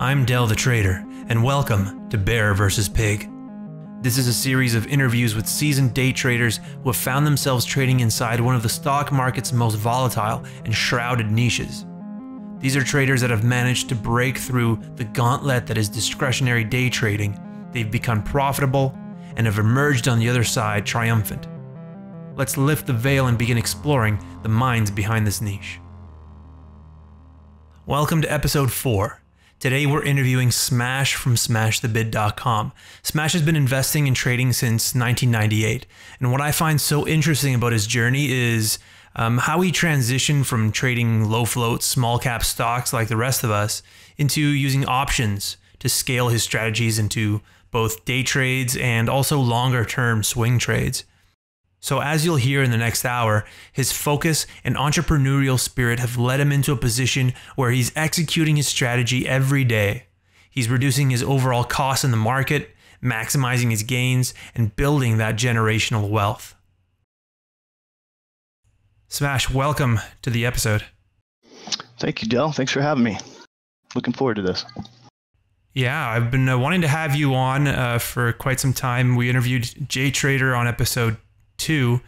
I'm Del the Trader, and welcome to Bear vs. Pig. This is a series of interviews with seasoned day traders who have found themselves trading inside one of the stock market's most volatile and shrouded niches. These are traders that have managed to break through the gauntlet that is discretionary day trading. They've become profitable and have emerged on the other side triumphant. Let's lift the veil and begin exploring the minds behind this niche. Welcome to episode 4. Today we're interviewing Smash from smashthebid.com. Smash has been investing and trading since 1998, and what I find so interesting about his journey is how he transitioned from trading low float, small cap stocks like the rest of us into using options to scale his strategies into both day trades and also longer term swing trades. So as you'll hear in the next hour, his focus and entrepreneurial spirit have led him into a position where he's executing his strategy every day. He's reducing his overall costs in the market, maximizing his gains, and building that generational wealth. Smash, welcome to the episode. Thank you, Del. Thanks for having me. Looking forward to this. Yeah, I've been wanting to have you on for quite some time. We interviewed Jay Trader on episode 2,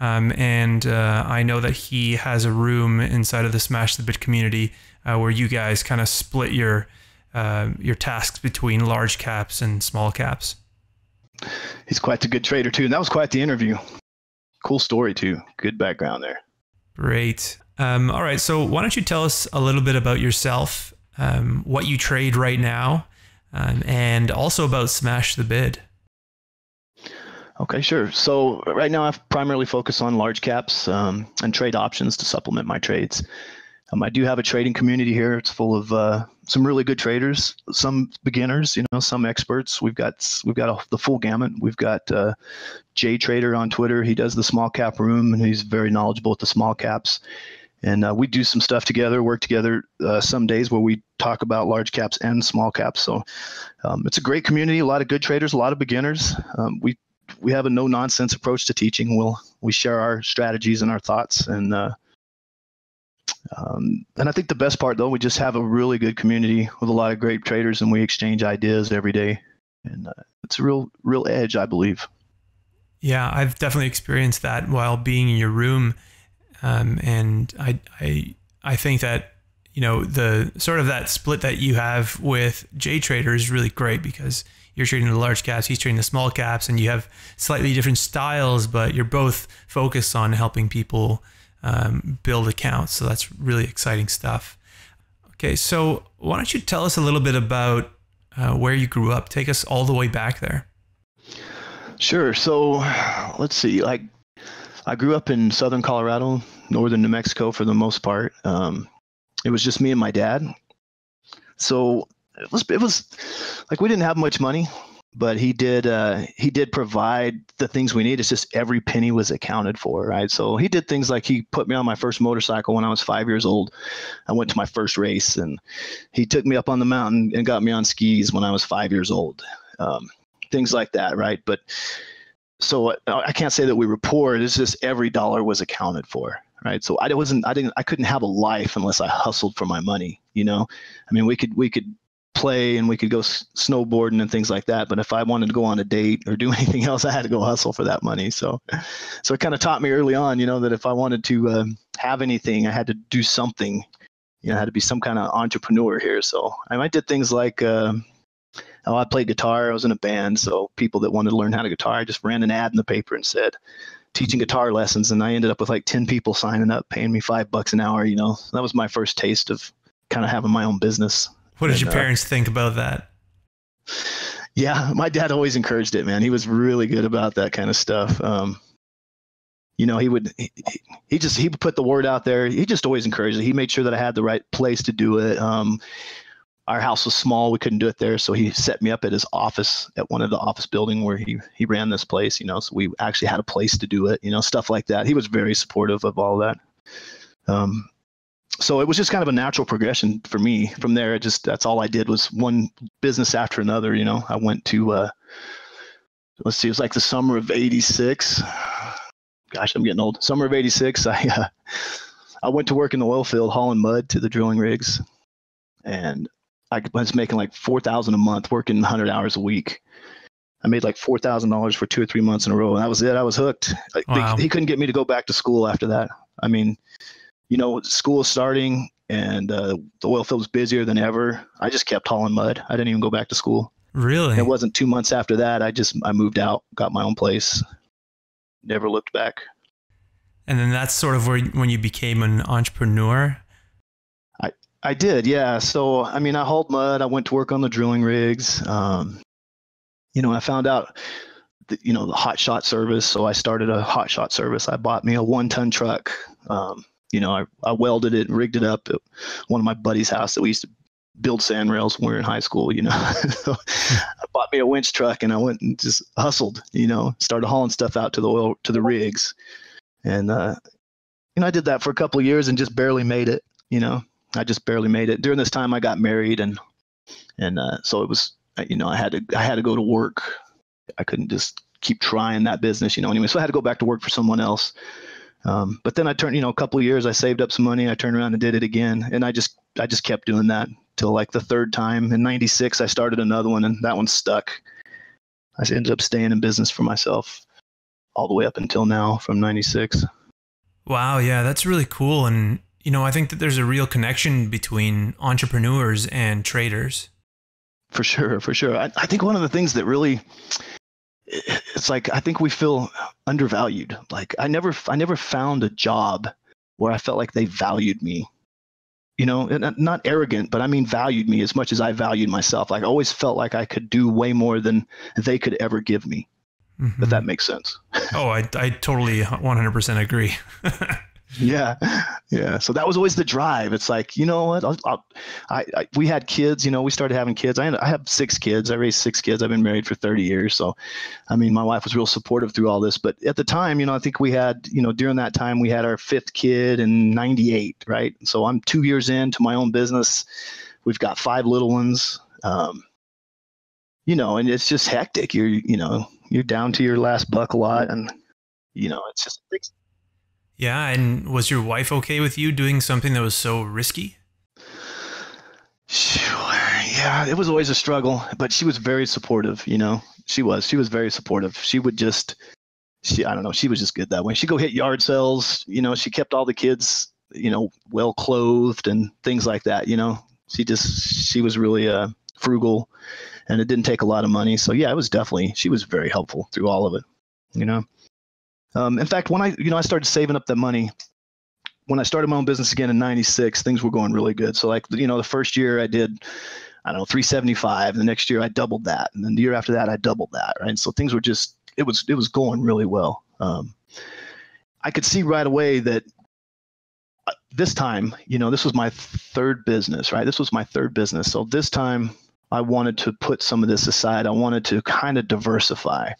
and I know that he has a room inside of the Smash the Bid community where you guys kind of split your tasks between large caps and small caps. He's quite a good trader too, and that was quite the interview. Cool story too. Good background there. Great. All right, so why don't you tell us a little bit about yourself, what you trade right now, and also about Smash the Bid. Okay, sure. So right now I primarily focus on large caps and trade options to supplement my trades. I do have a trading community here. It's full of some really good traders, some beginners, you know, some experts. We've got the full gamut. We've got Jay Trader on Twitter. He does the small cap room, and he's very knowledgeable at the small caps. And we do some stuff together, work together some days where we talk about large caps and small caps. So it's a great community, a lot of good traders, a lot of beginners. We have a no-nonsense approach to teaching. We share our strategies and our thoughts, and I think the best part, though, we just have a really good community with a lot of great traders, and we exchange ideas every day, and it's a real edge, I believe. Yeah, I've definitely experienced that while being in your room, and I think that, you know, the sort of that split that you have with Jay Trader is really great because you're trading the large caps, he's trading the small caps, and you have slightly different styles, but you're both focused on helping people build accounts. So that's really exciting stuff. Okay, so why don't you tell us a little bit about where you grew up? Take us all the way back there. Sure. So let's see. I grew up in southern Colorado, northern New Mexico for the most part. It was just me and my dad. So it was like we didn't have much money, but he did provide the things we need. It's just every penny was accounted for, right? So he did things like he put me on my first motorcycle when I was 5 years old. I went to my first race, and he took me up on the mountain and got me on skis when I was 5 years old. Things like that, right? But so I can't say that we were poor. It's just every dollar was accounted for. Right. So I couldn't have a life unless I hustled for my money. You know, I mean, we could play and we could go snowboarding and things like that. But if I wanted to go on a date or do anything else, I had to go hustle for that money. So it kind of taught me early on, you know, that if I wanted to have anything, I had to do something, you know, I had to be some kind of entrepreneur here. So I did things like, I played guitar. I was in a band. So people that wanted to learn how to guitar, I just ran an ad in the paper and said, teaching guitar lessons, and I ended up with like 10 people signing up, paying me $5 an hour. You know, that was my first taste of kind of having my own business. What did your parents think about that? Yeah, my dad always encouraged it, man. He was really good about that kind of stuff. You know, he would put the word out there. He just always encouraged it. He made sure that I had the right place to do it. Our house was small. We couldn't do it there. So he set me up at his office at one of the office building where he ran this place, you know, so we actually had a place to do it, you know, stuff like that. He was very supportive of all that. So it was just kind of a natural progression for me from there. That's all I did was one business after another. You know, I went to, let's see, it was like the summer of 86. Gosh, I'm getting old. Summer of 86. I went to work in the oil field, hauling mud to the drilling rigs, and I was making like $4,000 a month, working 100 hours a week. I made like $4,000 for 2 or 3 months in a row, and that was it. I was hooked. Like, wow. He couldn't get me to go back to school after that. I mean, you know, school was starting, and the oil field was busier than ever. I just kept hauling mud. I didn't even go back to school. Really? And it wasn't 2 months after that. I moved out, got my own place, never looked back. And then that's sort of when you became an entrepreneur? I did, yeah. So, I mean, I hauled mud. I went to work on the drilling rigs. You know, I found out, the hot shot service. So I started a hot shot service. I bought me a 1-ton truck. You know, I welded it, rigged it up at one of my buddy's house that we used to build sand rails when we were in high school, you know. So I bought me a winch truck, and I went and just hustled, you know, started hauling stuff out to the rigs. And, you know, I did that for a couple of years and just barely made it, you know. I just barely made it. During this time, I got married, and so it was, you know, I had to go to work. I couldn't just keep trying that business, you know. Anyway, so I had to go back to work for someone else. But then I turned, you know, a couple of years, I saved up some money. I turned around and did it again, and I just kept doing that till like the third time in '96. I started another one, and that one stuck. I ended up staying in business for myself all the way up until now from '96. Wow, yeah, that's really cool. And you know, I think that there's a real connection between entrepreneurs and traders. For sure, for sure. I think one of the things that really, it's like, I think we feel undervalued. Like I never found a job where I felt like they valued me, you know, and not arrogant, but I mean, valued me as much as I valued myself. Like I always felt like I could do way more than they could ever give me. Mm-hmm. If that makes sense. Oh, I totally 100% agree. Yeah. Yeah. So that was always the drive. It's like, you know what, we had kids, you know, we started having kids. I have 6 kids. I raised 6 kids. I've been married for 30 years. So, I mean, my wife was real supportive through all this, but at the time, you know, I think we had, you know, during that time we had our 5th kid in '98. Right. So I'm 2 years into my own business. We've got 5 little ones. You know, and it's just hectic. You're down to your last buck a lot, and you know, it's just big. Yeah. And was your wife okay with you doing something that was so risky? Sure. Yeah. It was always a struggle, but she was very supportive. You know, she was very supportive. She would just, I don't know. She was just good that way. She'd go hit yard sales. You know, she kept all the kids, you know, well clothed and things like that. You know, she was really frugal, and it didn't take a lot of money. So yeah, she was very helpful through all of it, you know? In fact, when I started saving up the money, when I started my own business again in '96, things were going really good. So like, you know, the first year I did, I don't know, 375. The next year I doubled that. And then the year after that, I doubled that. Right. And so things were just, it was going really well. I could see right away that this time, you know, this was my 3rd business, right? This was my 3rd business. So this time I wanted to put some of this aside. I wanted to kind of diversify.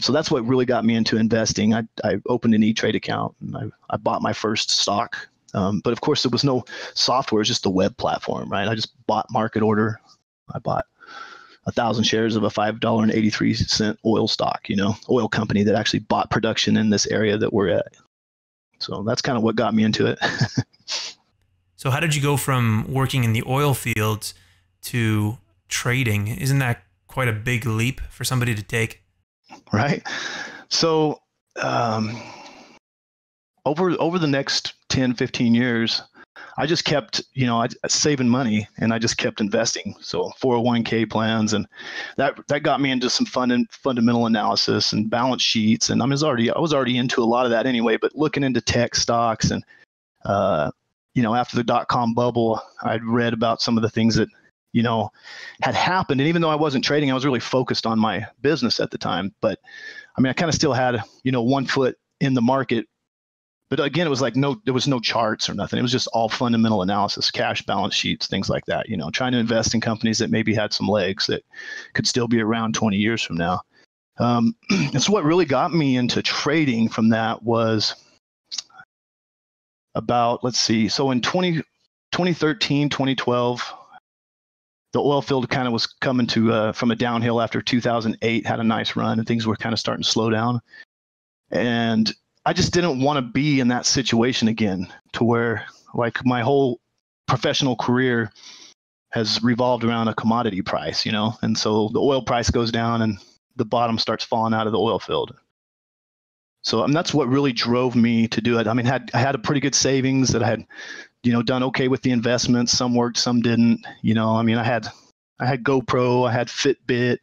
So that's what really got me into investing. I opened an eTrade account, and I bought my first stock. But of course, there was no software. It was just the web platform, right? I just bought market order. I bought 1,000 shares of a $5.83 oil stock, you know, oil company that actually bought production in this area that we're at. So that's kind of what got me into it. So how did you go from working in the oil fields to trading? Isn't that quite a big leap for somebody to take? Right. So, over the next 10, 15 years, I just kept, you know, saving money, and I just kept investing. So 401k plans, and that got me into some fundamental analysis and balance sheets. And I was already into a lot of that anyway, but looking into tech stocks, and, you know, after the dot-com bubble, I'd read about some of the things that, you know, had happened. And even though I wasn't trading, I was really focused on my business at the time. But I mean, I kind of still had, you know, one foot in the market. But again, it was like there was no charts or nothing. It was just all fundamental analysis, cash balance sheets, things like that, you know, trying to invest in companies that maybe had some legs that could still be around 20 years from now. And so what really got me into trading from that was about, let's see, so in 2013, 2012, the oil field kind of was coming to from a downhill after 2008, had a nice run, and things were kind of starting to slow down. And I just didn't want to be in that situation again, to where like my whole professional career has revolved around a commodity price, you know? And so the oil price goes down and the bottom starts falling out of the oil field. So that's what really drove me to do it. I mean, I had a pretty good savings that I had, you know, done okay with the investments. Some worked, some didn't. You know, I mean, I had GoPro, I had Fitbit,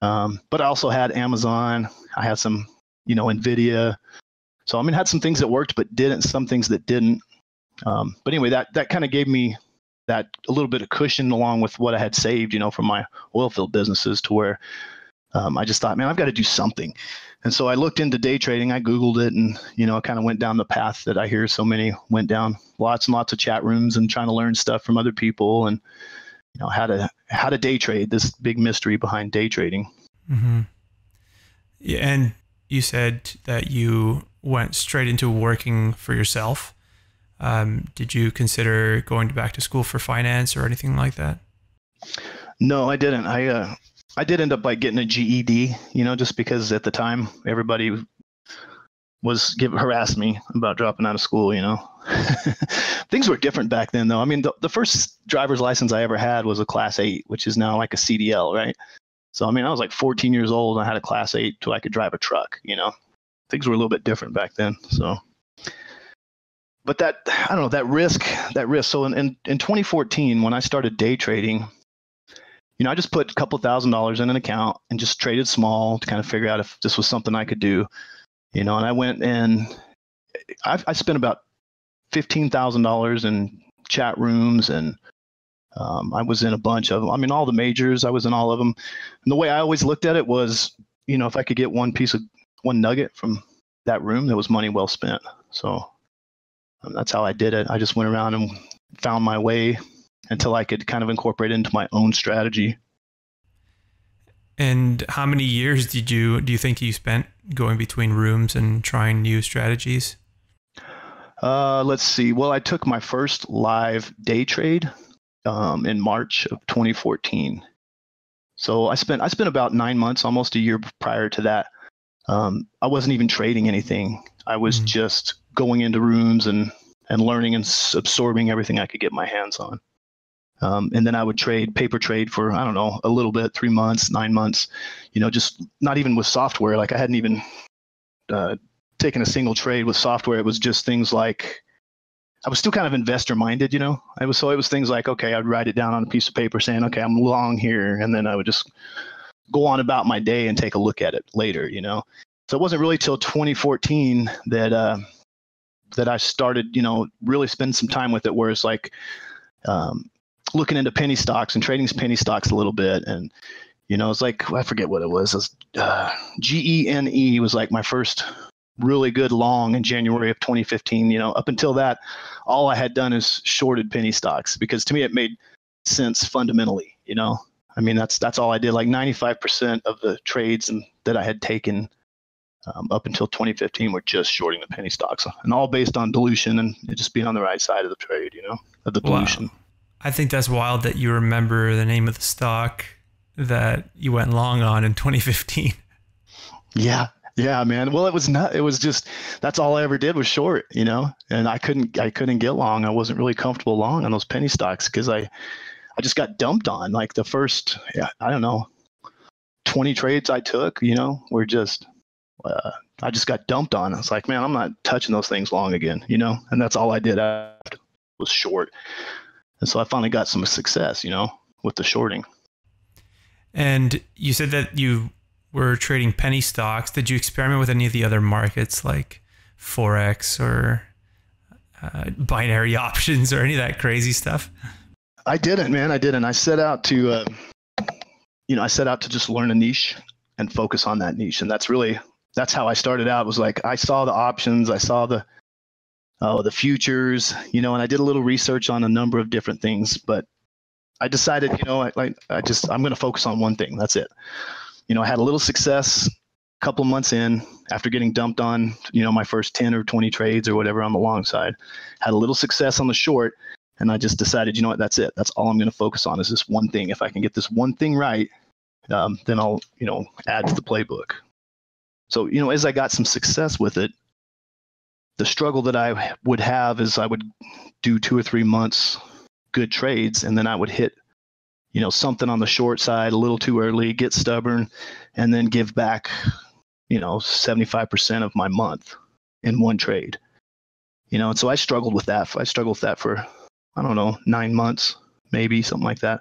but I also had Amazon. I had some, you know, Nvidia. So I mean, I had some things that worked, but didn't. Some things that didn't. But anyway, that kind of gave me that a little bit of cushion along with what I had saved, you know, from my oil field businesses, to where I just thought, man, I've got to do something. And so I looked into day trading. I Googled it, and, you know, I kind of went down the path that I hear so many went down. Lots and lots of chat rooms and trying to learn stuff from other people, and, you know, how to day trade. This big mystery behind day trading. Mm-hmm. Yeah, and you said that you went straight into working for yourself. Did you consider going back to school for finance or anything like that? No, I didn't. I did end up by getting a GED, you know, just because at the time everybody was harassed me about dropping out of school, you know. Things were different back then, though. I mean, the first driver's license I ever had was a Class 8, which is now like a CDL, right? So, I mean, I was like 14 years old and I had a Class 8 till I could drive a truck, you know. Things were a little bit different back then, so. But that, I don't know, that risk. So in 2014, when I started day trading, you know, I just put a couple $1,000s in an account and just traded small to kind of figure out if this was something I could do, you know. And I went and I spent about $15,000 in chat rooms, and I was in a bunch of them. I mean, all the majors, I was in all of them. And the way I always looked at it was, you know, if I could get one nugget from that room, that was money well spent. So that's how I did it. I just went around and found my way until I could kind of incorporate it into my own strategy. And how many years do you think you spent going between rooms and trying new strategies? Let's see. Well, I took my first live day trade in March of 2014. So I spent about 9 months, almost a year prior to that. I wasn't even trading anything. I was just going into rooms and learning and absorbing everything I could get my hands on. And then I would paper trade for, I don't know, a little bit, 3 months, 9 months, you know, just not even with software. Like I hadn't even taken a single trade with software. It was just things like, I was still kind of investor minded, you know. So it was things like, okay, I'd write it down on a piece of paper saying, okay, I'm long here. And then I would just go on about my day and take a look at it later, you know. So it wasn't really till 2014 that I started, you know, really spend some time with it, where it's like, looking into penny stocks and trading penny stocks a little bit. And, you know, it's like, I forget what it was. GENE was like my first really good long in January of 2015. You know, up until that, all I had done is shorted penny stocks, because to me it made sense fundamentally, you know. I mean, that's all I did. Like 95% of the trades that I had taken up until 2015 were just shorting the penny stocks, and all based on dilution and just being on the right side of the trade, you know, of the dilution. Wow. I think that's wild that you remember the name of the stock that you went long on in 2015. Yeah, man. Well, it was just that's all I ever did was short, you know. And I couldn't get long. I wasn't really comfortable long on those penny stocks, because I just got dumped on. Like the first, I don't know, 20 trades I took, you know, were just I just got dumped on. I was like, man, I'm not touching those things long again, you know. And that's all I did after was short. And so I finally got some success, you know, with the shorting. And you said that you were trading penny stocks. Did you experiment with any of the other markets, like Forex or binary options or any of that crazy stuff? I didn't, man. I didn't. I set out to, just learn a niche and focus on that niche. And that's how I started out. It was like, I saw the options. I saw the futures, you know, and I did a little research on a number of different things, but I decided, you know, I'm going to focus on one thing. That's it. You know, I had a little success a couple months in after getting dumped on, you know, my first 10 or 20 trades or whatever on the long side. Had a little success on the short, and I just decided, you know what, that's it. That's all I'm going to focus on is this one thing. If I can get this one thing right, then I'll, you know, add to the playbook. So, you know, as I got some success with it, the struggle that I would have is I would do 2 or 3 months good trades, and then I would hit, you know, something on the short side a little too early, get stubborn, and then give back, you know, 75% of my month in one trade. You know, and so I struggled with that. I struggled with that for, I don't know, 9 months, maybe something like that.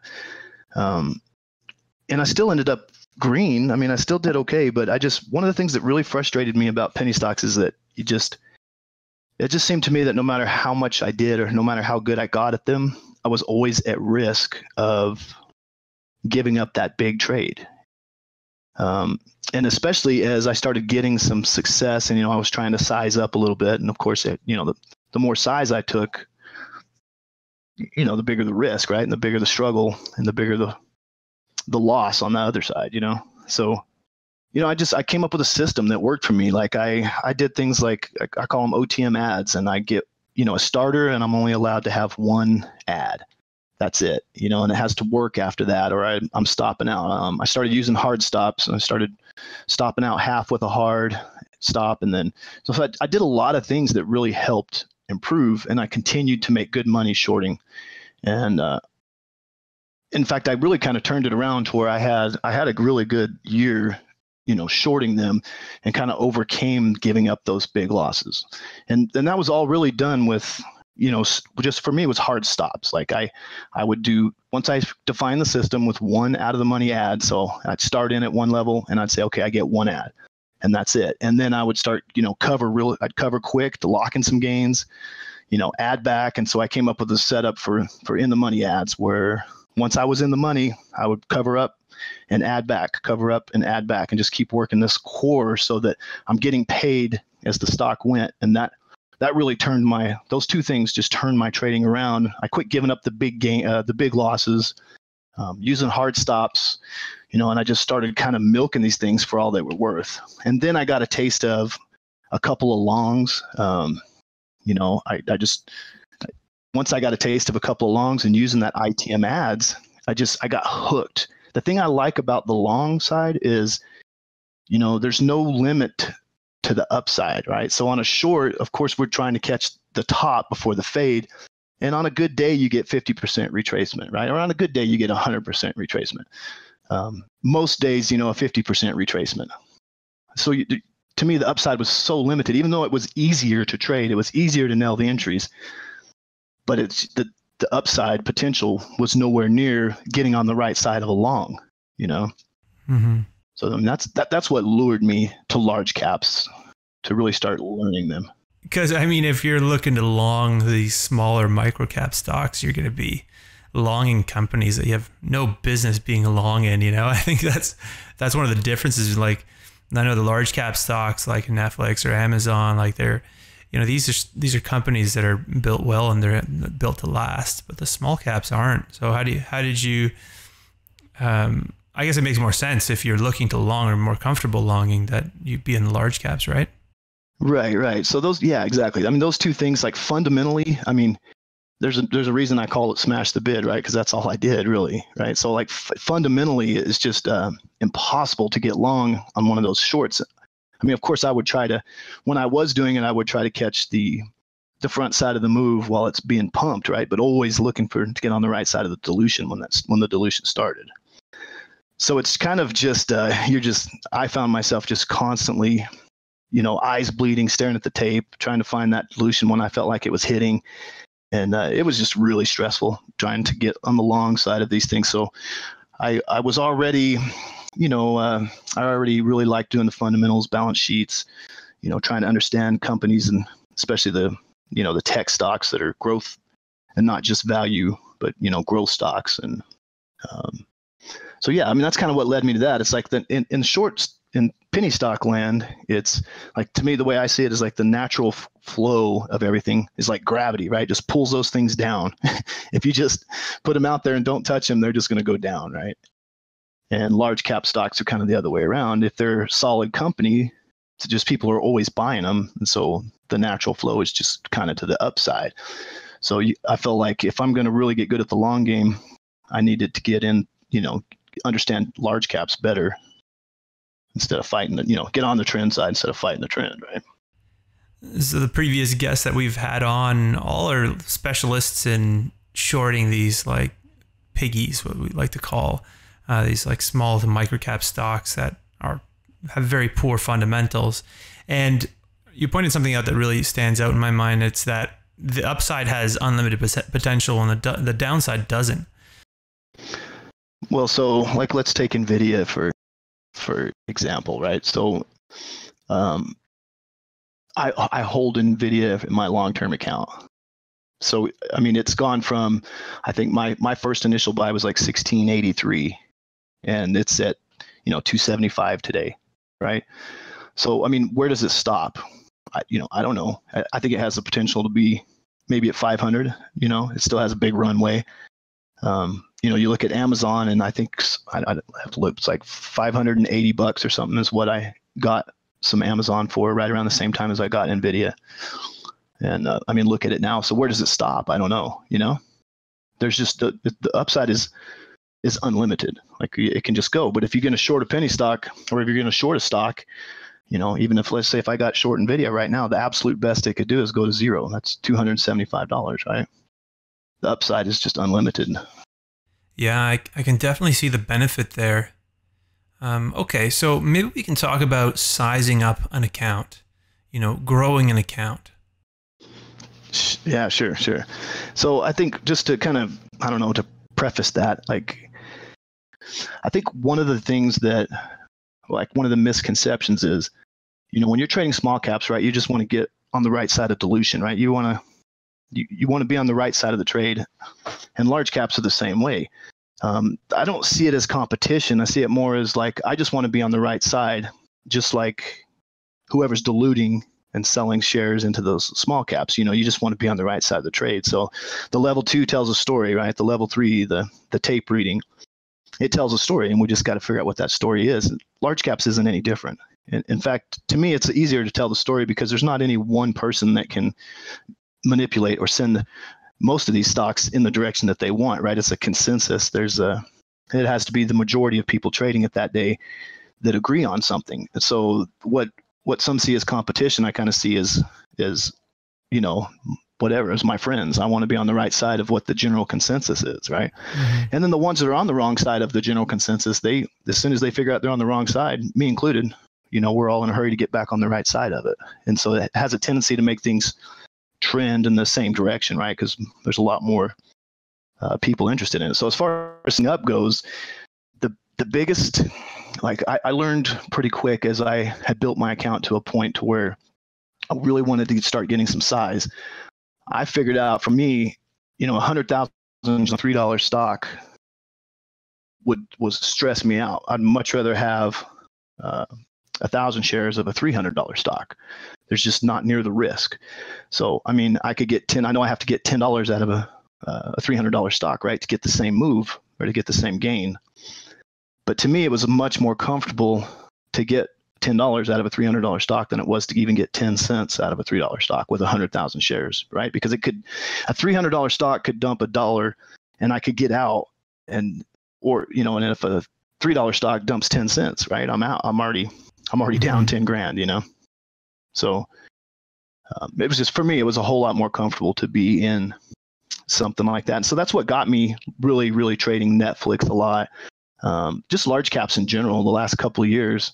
And I still ended up green. I mean, I still did okay, but I just, one of the things that really frustrated me about penny stocks is that you just, it just seemed to me that no matter how much I did or no matter how good I got at them, I was always at risk of giving up that big trade. And especially as I started getting some success and, you know, I was trying to size up a little bit. And of course, it, you know, the more size I took, you know, the bigger the risk, right? And the bigger the struggle and the bigger the loss on the other side, you know? So, you know, I came up with a system that worked for me. Like I did things like, I call them OTM ads, and I get, you know, a starter, and I'm only allowed to have one ad. That's it, you know, and it has to work after that, or I'm stopping out. I started using hard stops, and I started stopping out half with a hard stop. And then, so I did a lot of things that really helped improve, and I continued to make good money shorting. And in fact, I really kind of turned it around to where I had a really good year, you know, shorting them, and kind of overcame giving up those big losses. And that was all really done with, you know, just for me, it was hard stops. Like I would do, once I defined the system with one out of the money ad, so I'd start in at one level and I'd say, okay, I get one ad, and that's it. And then I would start, you know, I'd cover quick to lock in some gains, you know, add back. And so I came up with a setup for in the money ads, where once I was in the money, I would cover up and add back, cover up and add back, and just keep working this core so that I'm getting paid as the stock went. And that really turned those two things just turned my trading around. I quit giving up the big losses, using hard stops, you know, and I just started kind of milking these things for all they were worth. And then I got a taste of a couple of longs. You know, once I got a taste of a couple of longs and using that ITM ads, I got hooked. The thing I like about the long side is, you know, there's no limit to the upside, right? So on a short, of course, we're trying to catch the top before the fade. And on a good day, you get 50% retracement, right? Or on a good day, you get 100% retracement. Most days, you know, a 50% retracement. So to me, the upside was so limited, even though it was easier to trade, it was easier to nail the entries. But it's the upside potential was nowhere near getting on the right side of a long, you know? Mm-hmm. So I mean, that's what lured me to large caps, to really start learning them. Because, I mean, if you're looking to long these smaller micro cap stocks, you're going to be longing companies that you have no business being long in, you know? I think that's one of the differences. Like, I know the large cap stocks like Netflix or Amazon, like they're, you know, these are companies that are built well and they're built to last, but the small caps aren't. So how did you? I guess it makes more sense if you're looking to long or more comfortable longing that you'd be in large caps, right? Right. So those, yeah, exactly. I mean, those two things, like fundamentally, I mean, there's a reason I call it Smash the Bid, right? Because that's all I did, really, right? So like fundamentally, it's just impossible to get long on one of those shorts. I mean, of course, I would try to, when I was doing it, I would try to catch the front side of the move while it's being pumped, right? But always looking to get on the right side of the dilution when the dilution started. So it's kind of just, I found myself just constantly, you know, eyes bleeding, staring at the tape, trying to find that dilution when I felt like it was hitting. And it was just really stressful trying to get on the long side of these things. So I was already, you know, I already really like doing the fundamentals, balance sheets, you know, trying to understand companies, and especially the, you know, the tech stocks that are growth and not just value, but, you know, growth stocks. And so, yeah, I mean, that's kind of what led me to that. It's like in penny stock land, it's like, to me, the way I see it is like the natural flow of everything is like gravity, right? Just pulls those things down. If you just put them out there and don't touch them, they're just going to go down, right? And large cap stocks are kind of the other way around. If they're a solid company, it's just people are always buying them. And so the natural flow is just kind of to the upside. So I feel like if I'm going to really get good at the long game, I needed to get in, you know, understand large caps better instead of fighting the, you know, get on the trend side instead of fighting the trend, right? So the previous guests that we've had on all are specialists in shorting these like piggies, what we like to call these like small to micro cap stocks that have very poor fundamentals. And you pointed something out that really stands out in my mind. It's that the upside has unlimited potential and the downside doesn't. Well, so like let's take Nvidia for example, right? So I hold Nvidia in my long-term account. So I mean, it's gone from, I think my first initial buy was like 1683, and it's at, you know, 275 today, right? So I mean, where does it stop? I don't know. I think it has the potential to be maybe at 500. You know, it still has a big runway. You know, you look at Amazon, and I think I have to look. It's like $580 or something is what I got some Amazon for, right around the same time as I got Nvidia. And I mean, look at it now. So where does it stop? I don't know. You know, there's just the upside is unlimited. Like it can just go. But if you're going to short a penny stock, or if you're going to short a stock, you know, even if, let's say, if I got short Nvidia right now, the absolute best it could do is go to zero. That's $275, right? The upside is just unlimited. Yeah, I can definitely see the benefit there. Okay, so maybe we can talk about sizing up an account, you know, growing an account. Yeah, sure. So I think just to kind of, I don't know, to preface that, like, I think one of the things that, like, one of the misconceptions is, you know, when you're trading small caps, right, you just want to get on the right side of dilution, right? You want to be on the right side of the trade, and large caps are the same way. I don't see it as competition. I see it more as like, I just want to be on the right side, just like whoever's diluting and selling shares into those small caps. You know, you just want to be on the right side of the trade. So the level 2 tells a story, right? The level 3, the tape reading, it tells a story, and we just got to figure out what that story is. Large caps isn't any different. In fact, to me, it's easier to tell the story because there's not any one person that can manipulate or send most of these stocks in the direction that they want, right? It's a consensus. It has to be the majority of people trading it that day that agree on something. And so what some see as competition, I kind of see as, you know, whatever, as my friends. I want to be on the right side of what the general consensus is, right? Mm-hmm. And then the ones that are on the wrong side of the general consensus, as soon as they figure out they're on the wrong side, me included, you know, we're all in a hurry to get back on the right side of it. And so it has a tendency to make things trend in the same direction, right? Because there's a lot more people interested in it. So as far as up goes, the biggest, like I learned pretty quick as I had built my account to a point to where I really wanted to start getting some size. I figured out, for me, you know, 100,000 $3 stock was stress me out. I'd much rather have 1,000 shares of a $300 stock. There's just not near the risk. So I mean, I could get I know I have to get $10 out of a $300 stock, right, to get the same move or to get the same gain. But to me, it was much more comfortable to get $10 out of a $300 stock than it was to even get 10 cents out of a $3 stock with 100,000 shares, right? Because a $300 stock could dump $1 and I could get out, or, you know, and if a $3 stock dumps 10 cents, right, I'm out. I'm already down 10 grand, you know? So it was just, for me, it was a whole lot more comfortable to be in something like that. And so that's what got me really, really trading Netflix a lot. Just large caps in general, the last couple of years,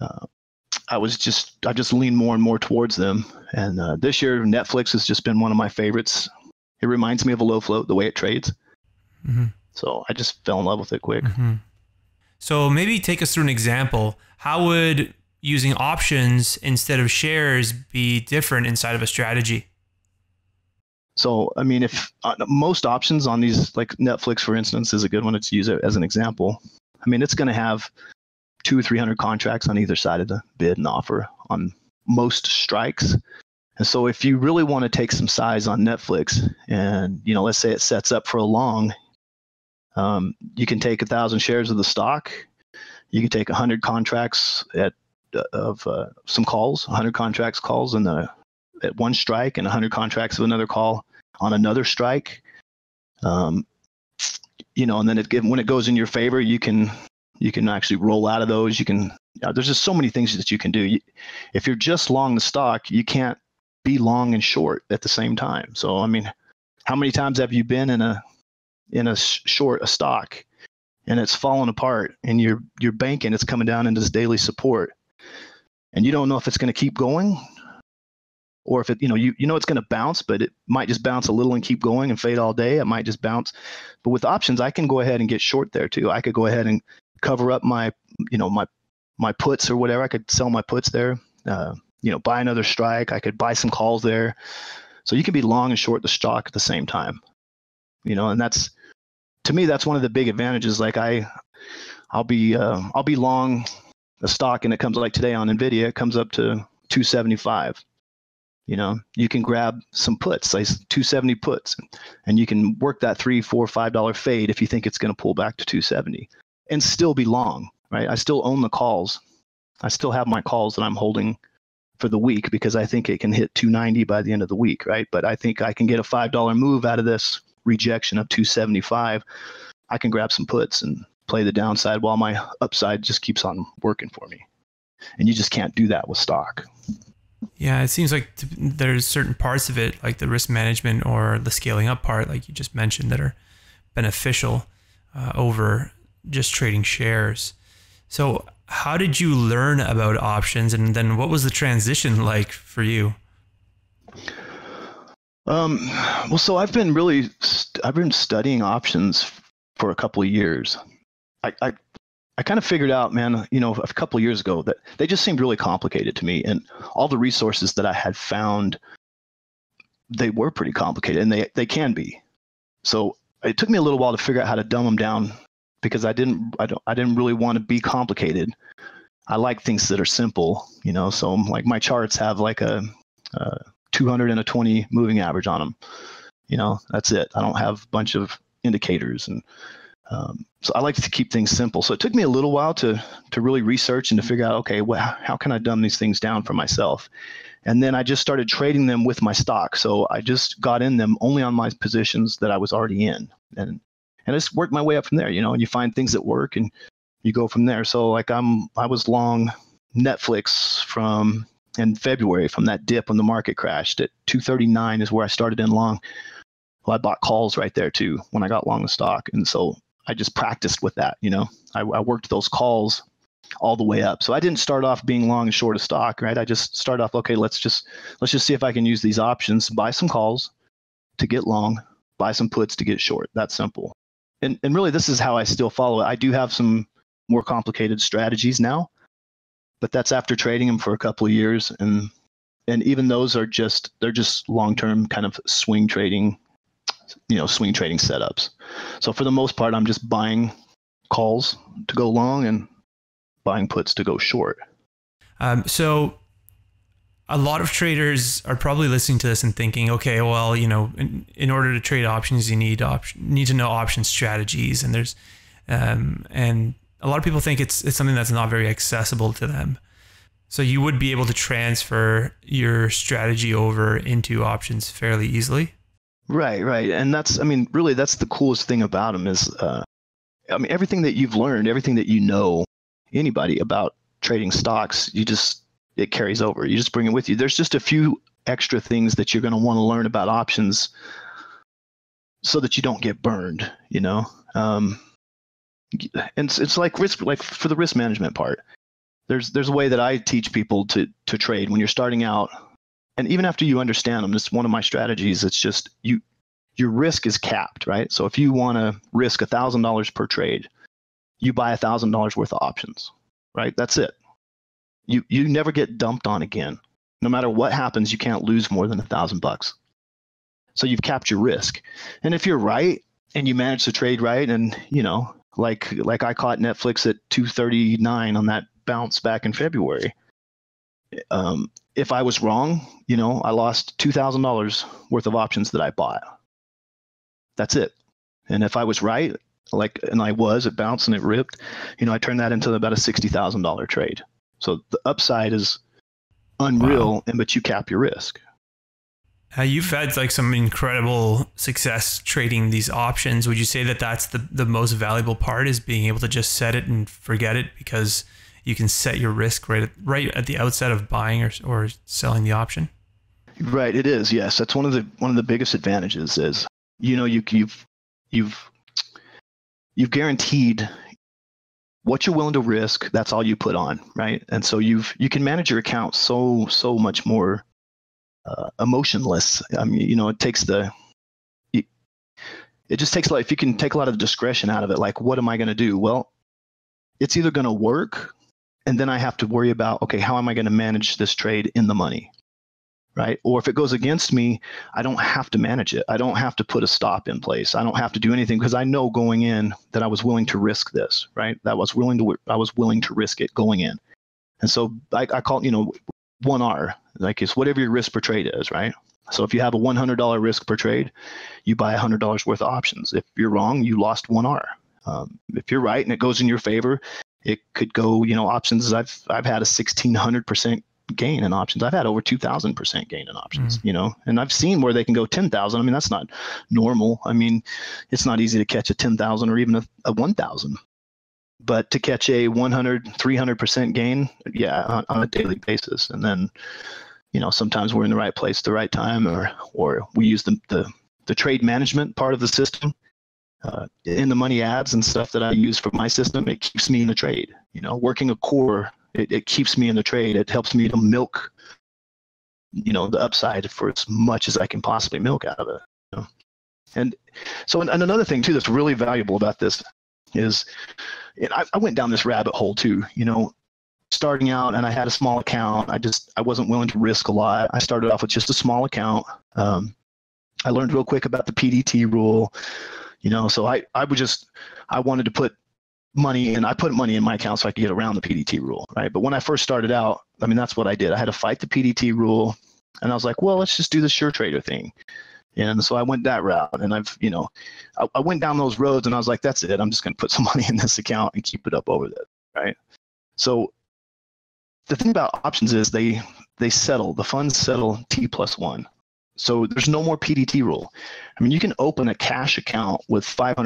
I just lean more and more towards them. And this year, Netflix has just been one of my favorites. It reminds me of a low float, the way it trades. Mm-hmm. So I just fell in love with it quick. Mm-hmm. So maybe take us through an example. How would using options instead of shares be different inside of a strategy? So, I mean, if most options on these, like Netflix, for instance, is a good one to use it as an example. I mean, it's going to have 200 or 300 contracts on either side of the bid and offer on most strikes. And so if you really want to take some size on Netflix, and, you know, let's say it sets up for a long, you can take 1,000 shares of the stock. You can take 100 contracts some calls, 100 contracts calls at one strike, and 100 contracts of another call on another strike. You know, and then when it goes in your favor, you can actually roll out of those. There's just so many things that you can do. If you're just long the stock, you can't be long and short at the same time. So I mean, How many times have you been in a short a stock and it's falling apart and you're banking it's coming down into this daily support and you don't know if it's going to keep going or if it, you know it's going to bounce, but it might just bounce a little and keep going and fade all day. It might just bounce. But with options, I can go ahead and get short there too. I could go ahead and cover up my, my puts or whatever. I could sell my puts there, buy another strike. I could buy some calls there. So you can be long and short the stock at the same time, and that's, to me, that's one of the big advantages. Like I'll be long a stock and it comes like today on Nvidia, it comes up to 275. You can grab some puts, like 270 puts, and you can work that $3, $4, $5 fade if you think it's going to pull back to 270 and still be long, right? I still own the calls. I still have my calls that I'm holding for the week because I think it can hit 290 by the end of the week, right? But I think I can get a $5 move out of this rejection of 275. I can grab some puts and play the downside while my upside just keeps on working for me. And you just can't do that with stock. Yeah, it seems like there's certain parts of it, like the risk management or the scaling up part, like you just mentioned, that are beneficial over just trading shares. So how did you learn about options? And then what was the transition like for you? Well, so I've been studying options for a couple of years. I kind of figured out, man, a couple of years ago that they just seemed really complicated to me, and all the resources that I had found, they were pretty complicated, and they can be. So it took me a little while to figure out how to dumb them down because I didn't really want to be complicated. I like things that are simple, So like my charts have like a 200 and a 20 moving average on them, That's it. I don't have a bunch of indicators and. So I like to keep things simple. So it took me a little while to really research and to figure out, okay, well, how can I dumb these things down for myself? And then I just started trading them with my stock. So I just got in them only on my positions that I was already in, and I just worked my way up from there. And you find things that work and you go from there. So like I was long Netflix in February from that dip when the market crashed at 239 is where I started in long. Well, I bought calls right there too when I got long the stock, and so. I just practiced with that, I worked those calls all the way up. So I didn't start off being long and short of stock, right? I just started off, okay, let's just see if I can use these options, buy some calls to get long, buy some puts to get short. That's simple. And really, this is how I still follow it. I do have some more complicated strategies now, but that's after trading them for a couple of years. And even those are they're just long-term kind of swing trading setups. So for the most part, I'm just buying calls to go long and buying puts to go short. So a lot of traders are probably listening to this and thinking, okay, well, in order to trade options, you need to know option strategies. And there's, and a lot of people think it's something that's not very accessible to them. So you would be able to transfer your strategy over into options fairly easily. Right. And that's the coolest thing about them is, everything that you've learned, everything that anybody about trading stocks, it carries over. You just bring it with you. There's just a few extra things that you're going to want to learn about options so that you don't get burned, and it's like risk, like for the risk management part, there's a way that I teach people to trade when you're starting out. And even after you understand them, it's one of my strategies. It's just your risk is capped, right? So if you want to risk $1,000 per trade, you buy $1,000 worth of options, right? That's it. You never get dumped on again. No matter what happens, you can't lose more than $1,000. So you've capped your risk. And if you're right and you manage to trade right, and like I caught Netflix at 239 on that bounce back in February. If I was wrong, I lost $2,000 worth of options that I bought. That's it. And if I was right, it bounced and it ripped, I turned that into about a $60,000 trade. So the upside is unreal, wow. But you cap your risk. You've had some incredible success trading these options. Would you say that that's the most valuable part, is being able to just set it and forget it because you can set your risk right at the outset of buying or selling the option? Right, it is. Yes, that's one of the biggest advantages is you know, you've guaranteed what you're willing to risk. That's all you put on, right? And so you can manage your account so much more emotionless. I mean, you know, it just takes like, if you can take a lot of discretion out of it, like, what am I going to do? Well, it's either going to work, and then I have to worry about, okay, how am I going to manage this trade in the money, right? Or if it goes against me, I don't have to manage it. I don't have to put a stop in place. I don't have to do anything, because I know going in that I was willing to risk this, right? That was I was willing to risk it going in. And so I call it, you know, 1R, like it's whatever your risk per trade is, right? So if you have a $100 risk per trade, you buy $100 worth of options. If you're wrong, you lost 1R. If you're right and it goes in your favor, it could go, you know, options. I've had a 1,600% gain in options. I've had over 2,000% gain in options, you know, and I've seen where they can go 10,000. I mean, that's not normal. I mean, it's not easy to catch a 10,000 or even a 1,000. But to catch a 100, 300% gain, yeah, on a daily basis. And then, you know, sometimes we're in the right place at the right time, or we use the trade management part of the system, in the money ads and stuff that I use for my system. It keeps me in the trade. You know, working a core, it keeps me in the trade. It helps me to milk, you know, the upside for as much as I can possibly milk out of it. You know? And so, and another thing too that's really valuable about this is, and I went down this rabbit hole too. You know, starting out, and I had a small account. I wasn't willing to risk a lot. I started off with just a small account. I learned real quick about the PDT rule, you know, so I wanted to put money in. I put money in my account so I could get around the PDT rule, right? But when I first started out, I mean, that's what I did. I had to fight the PDT rule, and I was like, well, let's just do the SureTrader thing. And so I went that route, and I went down those roads, and I was like, that's it. I'm just going to put some money in this account and keep it up over this, right? So the thing about options is they settle. The funds settle T+1. So there's no more PDT rule. I mean, you can open a cash account with $500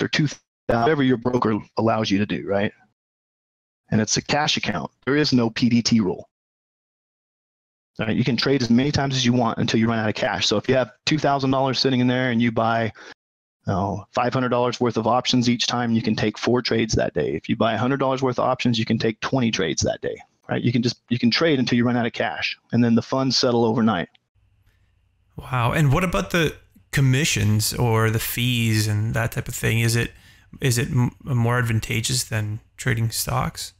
or $2,000, whatever your broker allows you to do, right? And it's a cash account. There is no PDT rule. All right, you can trade as many times as you want until you run out of cash. So if you have $2,000 sitting in there and you buy $500 worth of options each time, you can take 4 trades that day. If you buy $100 worth of options, you can take 20 trades that day. Right? You can trade until you run out of cash, and then the funds settle overnight. Wow. And what about the commissions or the fees and that type of thing? Is it more advantageous than trading stocks?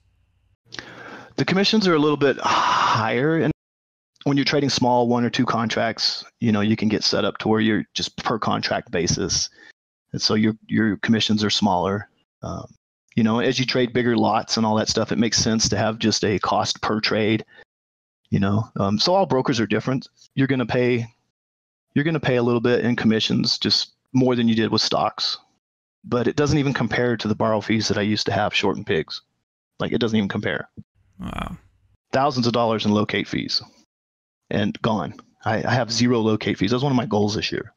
The commissions are a little bit higher, and when you're trading small, 1 or 2 contracts, you know, you can get set up to where you're just per contract basis, and so your commissions are smaller. You know, as you trade bigger lots and all that stuff, it makes sense to have just a cost per trade. You know, so all brokers are different. You're going to pay a little bit in commissions, just more than you did with stocks, but it doesn't even compare to the borrow fees that I used to have shorting pigs. Like, it doesn't even compare. Wow. Thousands of dollars in locate fees, and gone. I have 0 locate fees. That was one of my goals this year.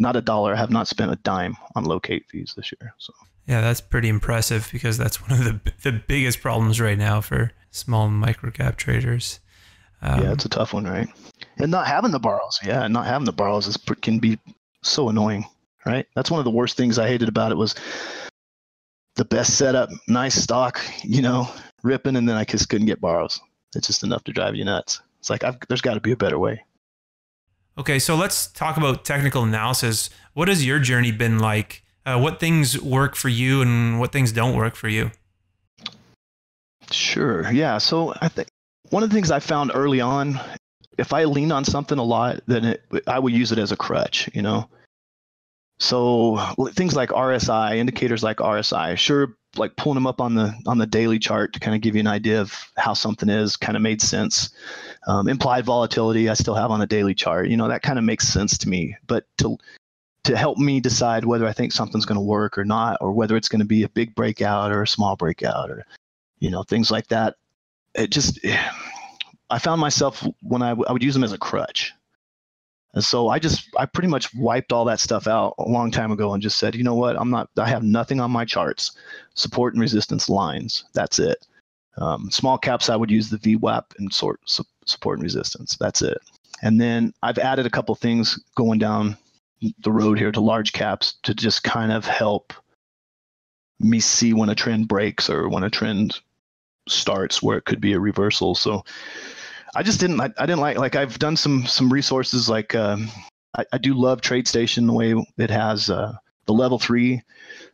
Not a dollar. I have not spent a dime on locate fees this year. So. Yeah, that's pretty impressive, because that's one of the biggest problems right now for small microcap traders. Yeah, it's a tough one, right? And not having the borrows. Yeah, not having the borrows can be so annoying, right? That's one of the worst things I hated about it, was the best setup, nice stock, you know, ripping, and then I just couldn't get borrows. It's just enough to drive you nuts. It's like, there's got to be a better way. Okay, so let's talk about technical analysis. What has your journey been like? What things work for you and what things don't work for you? Sure. Yeah. So I think one of the things I found early on, if I lean on something a lot, then I would use it as a crutch, you know? So things like RSI, indicators like RSI, sure, like pulling them up on the daily chart to kind of give you an idea of how something is kind of made sense. Implied volatility, I still have on the daily chart, you know, that kind of makes sense to me. But to help me decide whether I think something's going to work or not, or whether it's going to be a big breakout or a small breakout, or, you know, things like that. I found myself when I would use them as a crutch. And so I pretty much wiped all that stuff out a long time ago and just said, you know what, I have nothing on my charts, support and resistance lines. That's it. Small caps, I would use the VWAP and support and resistance. That's it. And then I've added a couple things going down the road here to large caps to just kind of help me see when a trend breaks or when a trend starts where it could be a reversal. So I just didn't, I didn't like I've done some resources like, I do love TradeStation the way it has the level 3.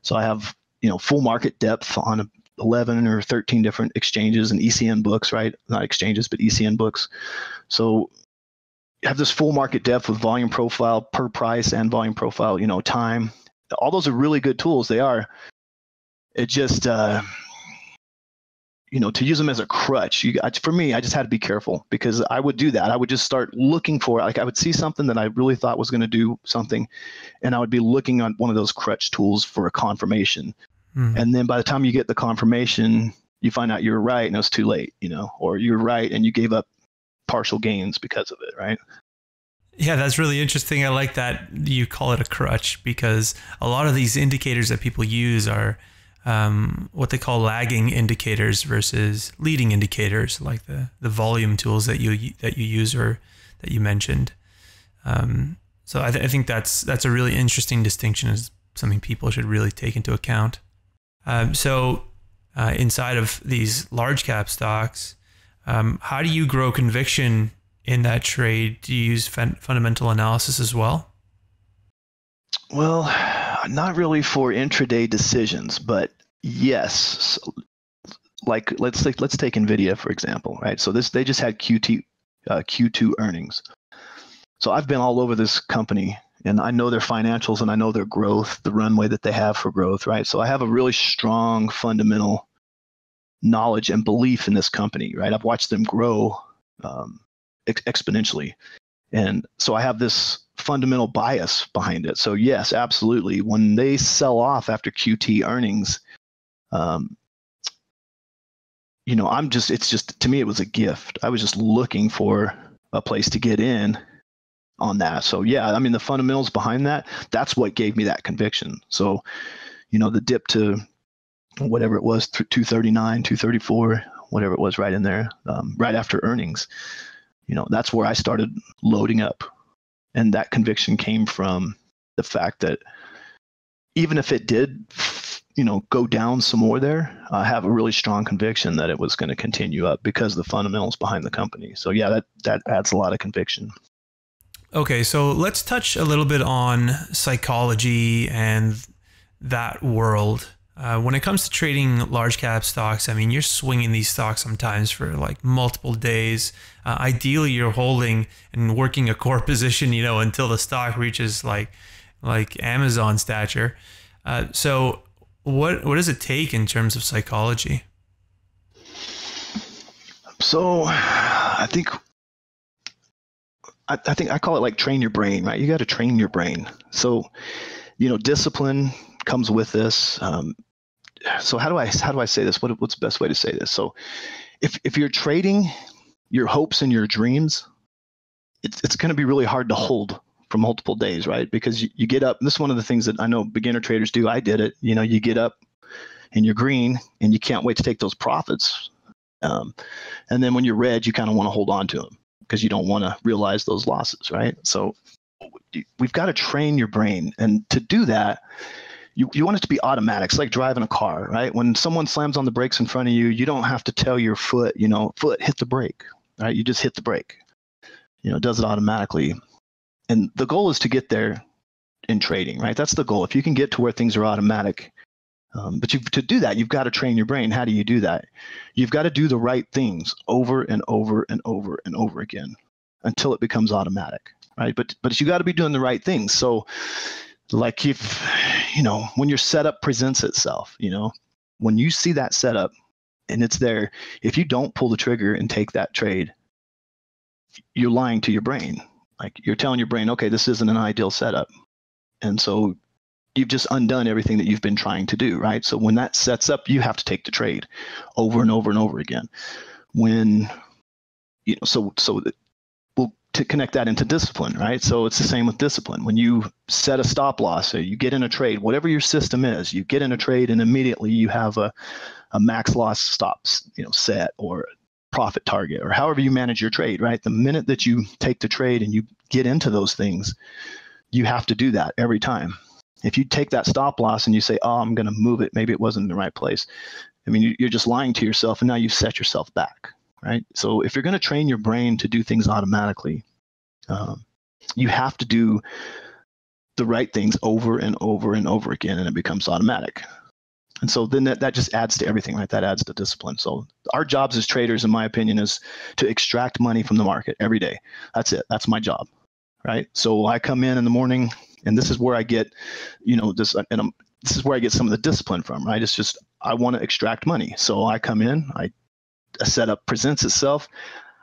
So I have, you know, full market depth on 11 or 13 different exchanges and ECN books, right? Not exchanges, but ECN books. So you have this full market depth with volume profile per price and volume profile, you know, time. All those are really good tools. They are. It just, you know, to use them as a crutch, for me, I just had to be careful because I would do that. I would just start looking for, like, I would see something that I really thought was going to do something, and I would be looking on one of those crutch tools for a confirmation. Mm-hmm. And then by the time you get the confirmation, you find out you're right and it's too late, you know, or you're right and you gave up partial gains because of it, right? Yeah, that's really interesting. I like that you call it a crutch because a lot of these indicators that people use are what they call lagging indicators versus leading indicators, like the volume tools that you use or that you mentioned. So I think that's a really interesting distinction, is something people should really take into account. So inside of these large cap stocks, how do you grow conviction in that trade? Do you use fundamental analysis as well? Well, not really for intraday decisions, but yes. Like let's take Nvidia for example, right? So they just had Q2 earnings. So I've been all over this company, and I know their financials, and I know their growth, the runway that they have for growth, right? So I have a really strong fundamental knowledge and belief in this company, right? I've watched them grow exponentially, and so I have this fundamental bias behind it. So yes, absolutely. When they sell off after QT earnings, you know, to me, it was a gift. I was just looking for a place to get in on that. So yeah, I mean, the fundamentals behind that's what gave me that conviction. So, you know, the dip to whatever it was, 239, 234, whatever it was right in there, right after earnings, you know, that's where I started loading up. And that conviction came from the fact that even if it did, you know, go down some more there, I have a really strong conviction that it was going to continue up because of the fundamentals behind the company. So yeah, that adds a lot of conviction. Okay, so let's touch a little bit on psychology and that world. When it comes to trading large cap stocks, I mean, you're swinging these stocks sometimes for like multiple days. Ideally, you're holding and working a core position, you know, until the stock reaches like Amazon stature. So what does it take in terms of psychology? So I think I call it like train your brain, right? You got to train your brain. So, you know, discipline comes with this. So how do I say this? What's the best way to say this? So if you're trading your hopes and your dreams, it's going to be really hard to hold for multiple days, right? Because you get up, and this is one of the things that I know beginner traders do. I did it. You know, you get up and you're green and you can't wait to take those profits. And then when you're red, you kind of want to hold on to them because you don't want to realize those losses, right? So we've got to train your brain. And to do that, you want it to be automatic. It's like driving a car, right? When someone slams on the brakes in front of you, you don't have to tell your foot, you know, foot, hit the brake, right? You just hit the brake. You know, it does it automatically. And the goal is to get there in trading, right? That's the goal. If you can get to where things are automatic, but to do that, you've got to train your brain. How do you do that? You've got to do the right things over and over and over and over again until it becomes automatic, right? But you got to be doing the right things. So, like if, you know, when your setup presents itself, you know, when you see that setup and it's there, if you don't pull the trigger and take that trade, you're lying to your brain. Like you're telling your brain, okay, this isn't an ideal setup. And so you've just undone everything that you've been trying to do, right? So when that sets up, you have to take the trade over and over and over again. When, you know, to connect that into discipline, right? So it's the same with discipline. When you set a stop loss, so you get in a trade, whatever your system is, you get in a trade and immediately you have a max loss stops, you know, set or profit target or however you manage your trade, right? The minute that you take the trade and you get into those things, you have to do that every time. If you take that stop loss and you say, oh, I'm going to move it, maybe it wasn't in the right place, I mean, you're just lying to yourself, and now you've set yourself back, right? So if you're going to train your brain to do things automatically, you have to do the right things over and over and over again, and it becomes automatic. And so then that just adds to everything, right? That adds to discipline. So our jobs as traders, in my opinion, is to extract money from the market every day. That's it. That's my job, right? So I come in the morning, and this is where I get, you know, this is where I get some of the discipline from, right? It's just, I want to extract money. So I come in, a setup presents itself,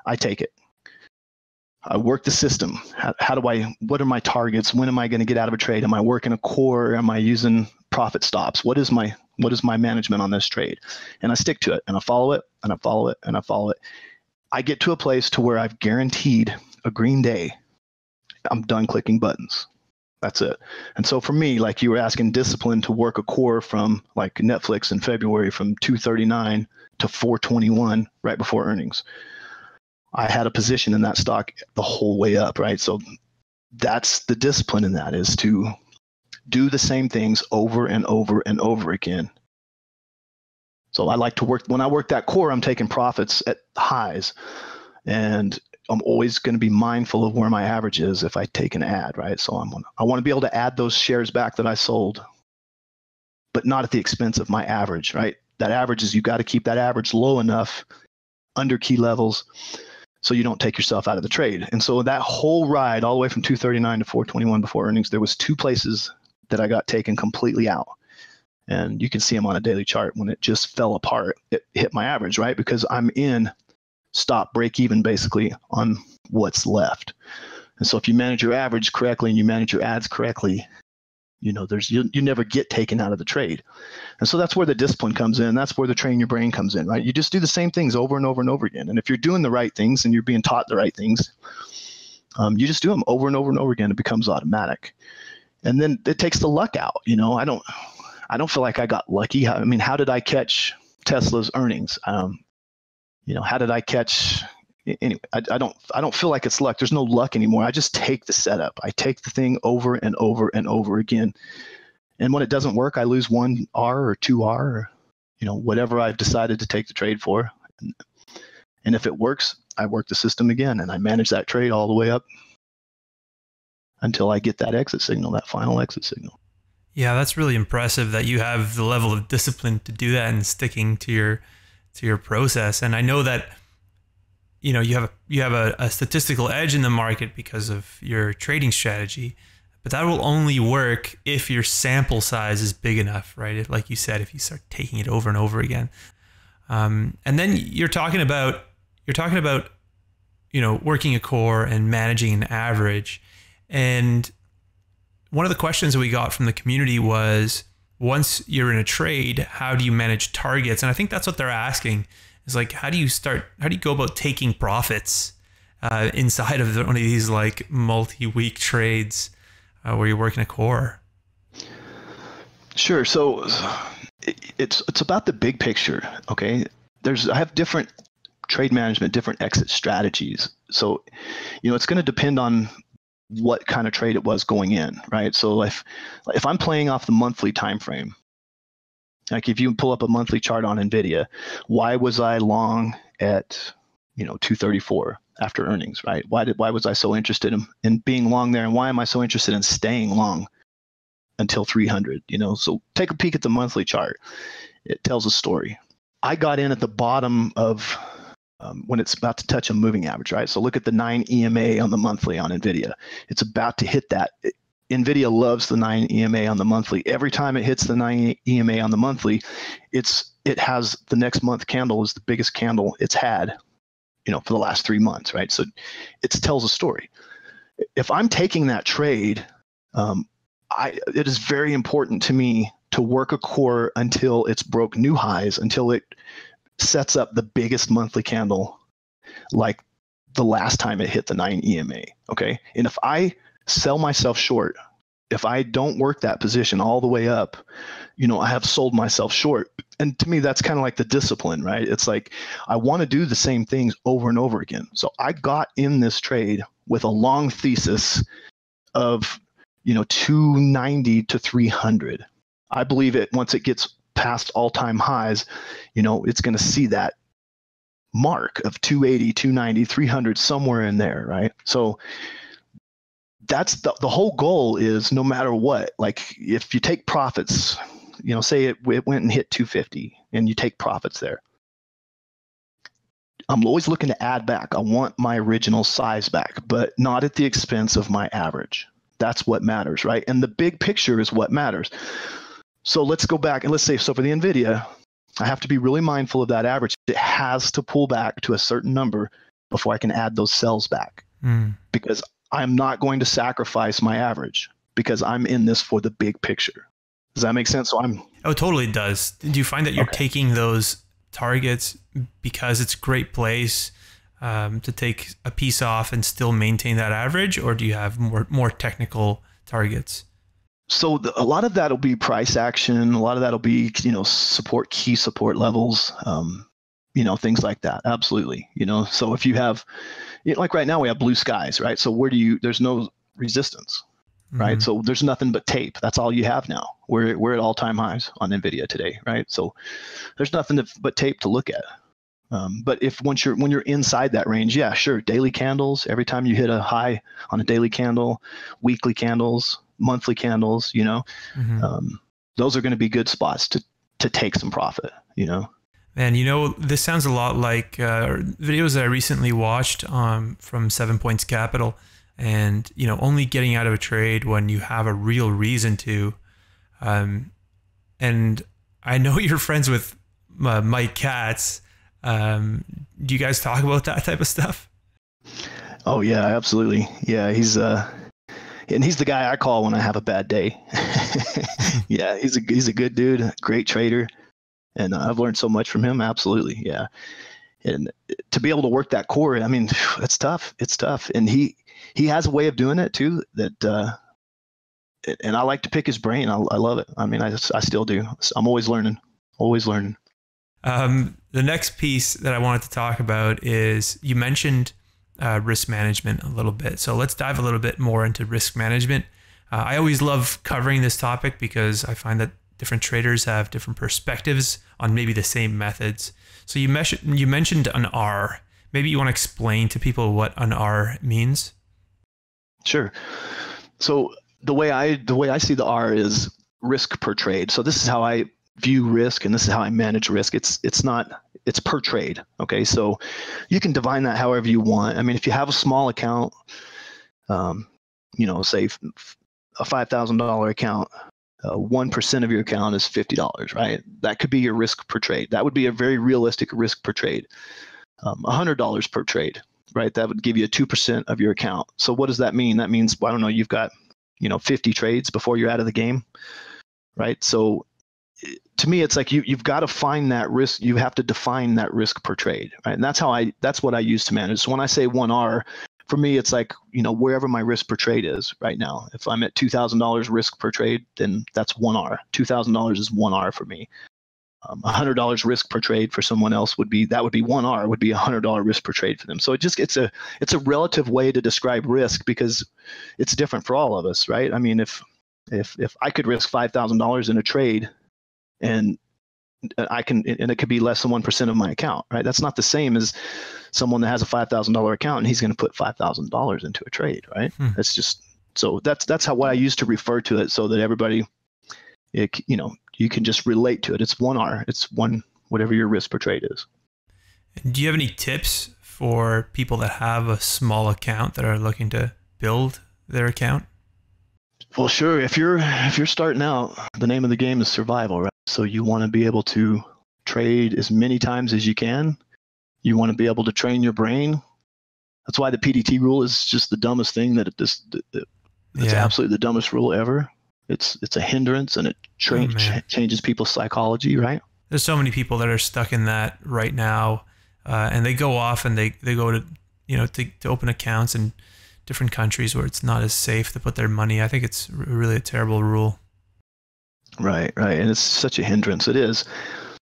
I take it. I work the system. What are my targets? When am I going to get out of a trade? Am I working a core? Am I using profit stops? What is my management on this trade? And I stick to it, and I follow it, and I follow it, and I follow it. I get to a place to where I've guaranteed a green day. I'm done clicking buttons. That's it. And so for me, like you were asking, discipline to work a core from like Netflix in February from 239 to 421 right before earnings. I had a position in that stock the whole way up, right? So that's the discipline in that, is to do the same things over and over and over again. So I like to work, when I work that core, I'm taking profits at highs, and I'm always going to be mindful of where my average is if I take an ad, right? So I want to be able to add those shares back that I sold, but not at the expense of my average, right? That average is, you got to keep that average low enough under key levels so you don't take yourself out of the trade. And so that whole ride all the way from 239 to 421 before earnings, there was two places that I got taken completely out. And you can see them on a daily chart. When it just fell apart, it hit my average, right? Because I'm in stop break even basically on what's left. And so if you manage your average correctly and you manage your ads correctly, you know, you never get taken out of the trade. And so that's where the discipline comes in. That's where the train your brain comes in, right? You just do the same things over and over and over again. And if you're doing the right things and you're being taught the right things, you just do them over and over and over again. It becomes automatic. And then it takes the luck out. You know, I don't feel like I got lucky. I mean, how did I catch Tesla's earnings? You know, how did I catch? Anyway, I don't feel like it's luck. There's no luck anymore. I just take the setup. I take the thing over and over and over again. And when it doesn't work, I lose 1R or 2R or, you know, whatever I've decided to take the trade for. And if it works, I work the system again, and I manage that trade all the way up until I get that exit signal, that final exit signal. Yeah, that's really impressive that you have the level of discipline to do that and sticking to your process. And I know that, you know, you have a statistical edge in the market because of your trading strategy, but that will only work if your sample size is big enough, right? Like you said, if you start taking it over and over again, and then you're talking about, you know, working a core and managing an average. And one of the questions that we got from the community was, once you're in a trade, how do you manage targets? And I think that's what they're asking. It's like, how do you go about taking profits inside of one of these like multi-week trades where you're working a core? Sure. So it's about the big picture. Okay. I have different trade management, different exit strategies. So, you know, it's going to depend on what kind of trade it was going in, right? So if I'm playing off the monthly time frame, like if you pull up a monthly chart on Nvidia, why was I long at, you know, 234 after earnings, right? Why was I so interested in being long there, and why am I so interested in staying long until 300? You know, so take a peek at the monthly chart. It tells a story. I got in at the bottom of when it's about to touch a moving average, right? So look at the 9 EMA on the monthly on Nvidia. It's about to hit that. NVIDIA loves the 9 EMA on the monthly. Every time it hits the 9 EMA on the monthly, it has the next month candle is the biggest candle it's had, you know, for the last 3 months, right? So it tells a story. If I'm taking that trade, it is very important to me to work a core until it's broke new highs, until it sets up the biggest monthly candle like the last time it hit the 9 EMA, okay? And if I sell myself short, if I don't work that position all the way up, you know, I have sold myself short. And to me, that's kind of like the discipline, right? It's like, I want to do the same things over and over again. So I got in this trade with a long thesis of you know, 290 to 300. I believe it once it gets past all-time highs, you know, it's going to see that mark of 280, 290, 300, somewhere in there, right? So that's the whole goal is no matter what, like if you take profits, you know, say it went and hit 250 and you take profits there. I'm always looking to add back. I want my original size back, but not at the expense of my average. That's what matters, right? And the big picture is what matters. So let's go back and let's say, so for the Nvidia, I have to be really mindful of that average. It has to pull back to a certain number before I can add those cells back because I'm not going to sacrifice my average because I'm in this for the big picture. Does that make sense? So I'm... Oh, totally does. Do you find that you're taking those targets because it's a great place to take a piece off and still maintain that average, or do you have more technical targets? So a lot of that will be price action. A lot of that will be, you know, key support levels, you know, things like that. Absolutely. You know, so if you have, like right now we have blue skies, right? So where do you, there's no resistance, right? Mm-hmm. So there's nothing but tape. That's all you have now. We're at all-time highs on NVIDIA today, right? So there's nothing but tape to look at. But if when you're inside that range, yeah, sure. Daily candles, every time you hit a high on a daily candle, weekly candles, monthly candles, you know, those are going to be good spots to take some profit, you know. And, you know, this sounds a lot like videos that I recently watched from 7 Points Capital and, you know, only getting out of a trade when you have a real reason to. And I know you're friends with Mike Katz. Do you guys talk about that type of stuff? Oh yeah, absolutely. Yeah. He's the guy I call when I have a bad day. Yeah. He's a good dude, great trader. And I've learned so much from him. Absolutely. Yeah. And to be able to work that core, I mean, it's tough. It's tough. And he has a way of doing it too, that, and I like to pick his brain. I love it. I mean, I still do. I'm always learning, always learning. The next piece that I wanted to talk about is you mentioned risk management a little bit. So let's dive a little bit more into risk management. I always love covering this topic because I find that different traders have different perspectives on maybe the same methods. So you mentioned an R. Maybe you want to explain to people what an R means? Sure. So the way I see the R is risk per trade. So this is how I view risk and this is how I manage risk. It's per trade. Okay. So you can define that however you want. I mean, if you have a small account, you know, say a $5,000 account, 1% of your account is $50, right? That could be your risk per trade. That would be a very realistic risk per trade. $100 per trade, right? That would give you a 2% of your account. So what does that mean? That means, well, I don't know, you've got, you know, 50 trades before you're out of the game, right? So to me, it's like you've got to find that risk. You have to define that risk per trade, right? And that's what I use to manage. So when I say 1R, for me, it's like, you know, wherever my risk per trade is right now. If I'm at $2,000 risk per trade, then that's 1R. $2,000 is 1R for me. $100 risk per trade for someone else would be 1R, would be $100 risk per trade for them. So it's a relative way to describe risk because it's different for all of us, right? I mean, if I could risk $5,000 in a trade, and it could be less than 1% of my account, right? That's not the same as someone that has a $5,000 account and he's going to put $5,000 into a trade, right? That's just, so that's how, what I used to refer to it so that everybody, you know, you can just relate to it. It's 1R, it's one, whatever your risk per trade is. Do you have any tips for people that have a small account that are looking to build their account? Well, sure. If you're starting out, the name of the game is survival, right? So you want to be able to trade as many times as you can. You want to be able to train your brain. That's why the PDT rule is just the dumbest thing that it's absolutely the dumbest rule ever. It's a hindrance and it changes people's psychology, right? There's so many people that are stuck in that right now, and they go off and they go to, you know, to open accounts and different countries where it's not as safe to put their money. I think it's really a terrible rule. Right, right. And it's such a hindrance. It is.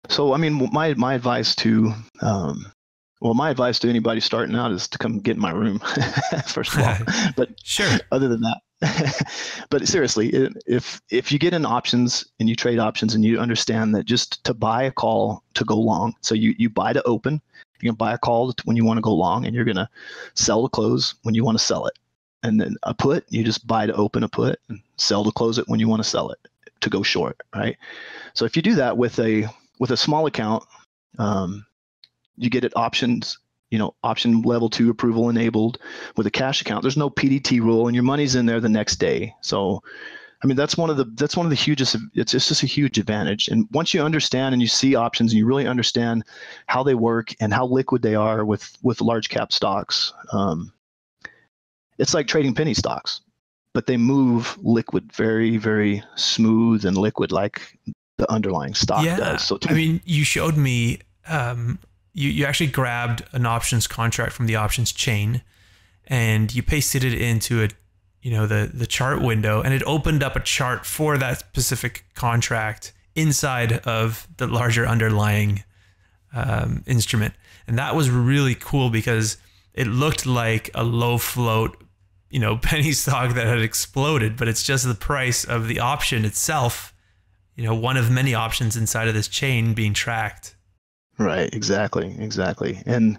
So, I mean, my advice to, my advice to anybody starting out is to come get in my room, first of all. But sure. Other than that, But seriously, if you get in options and you trade options and you understand that just to buy a call to go long, so you buy to open, you can buy a call when you want to go long, and you're going to sell to close when you want to sell it. And then a put, you just buy to open a put and sell to close it when you want to sell it to go short, right? So if you do that with a small account, you get it options, option level 2 approval enabled. With a cash account, there's no PDT rule, and your money's in there the next day. So, I mean, that's one of the hugest. It's just a huge advantage. And once you understand and you see options, and you really understand how they work and how liquid they are with large cap stocks, it's like trading penny stocks, but they move liquid, very, very smooth and liquid, like the underlying stock does. So I mean, you showed me. You actually grabbed an options contract from the options chain, and you pasted it into the chart window, and it opened up a chart for that specific contract inside of the larger underlying instrument. And that was really cool because it looked like a low float, penny stock that had exploded, but it's just the price of the option itself, one of many options inside of this chain being tracked. Right, exactly. And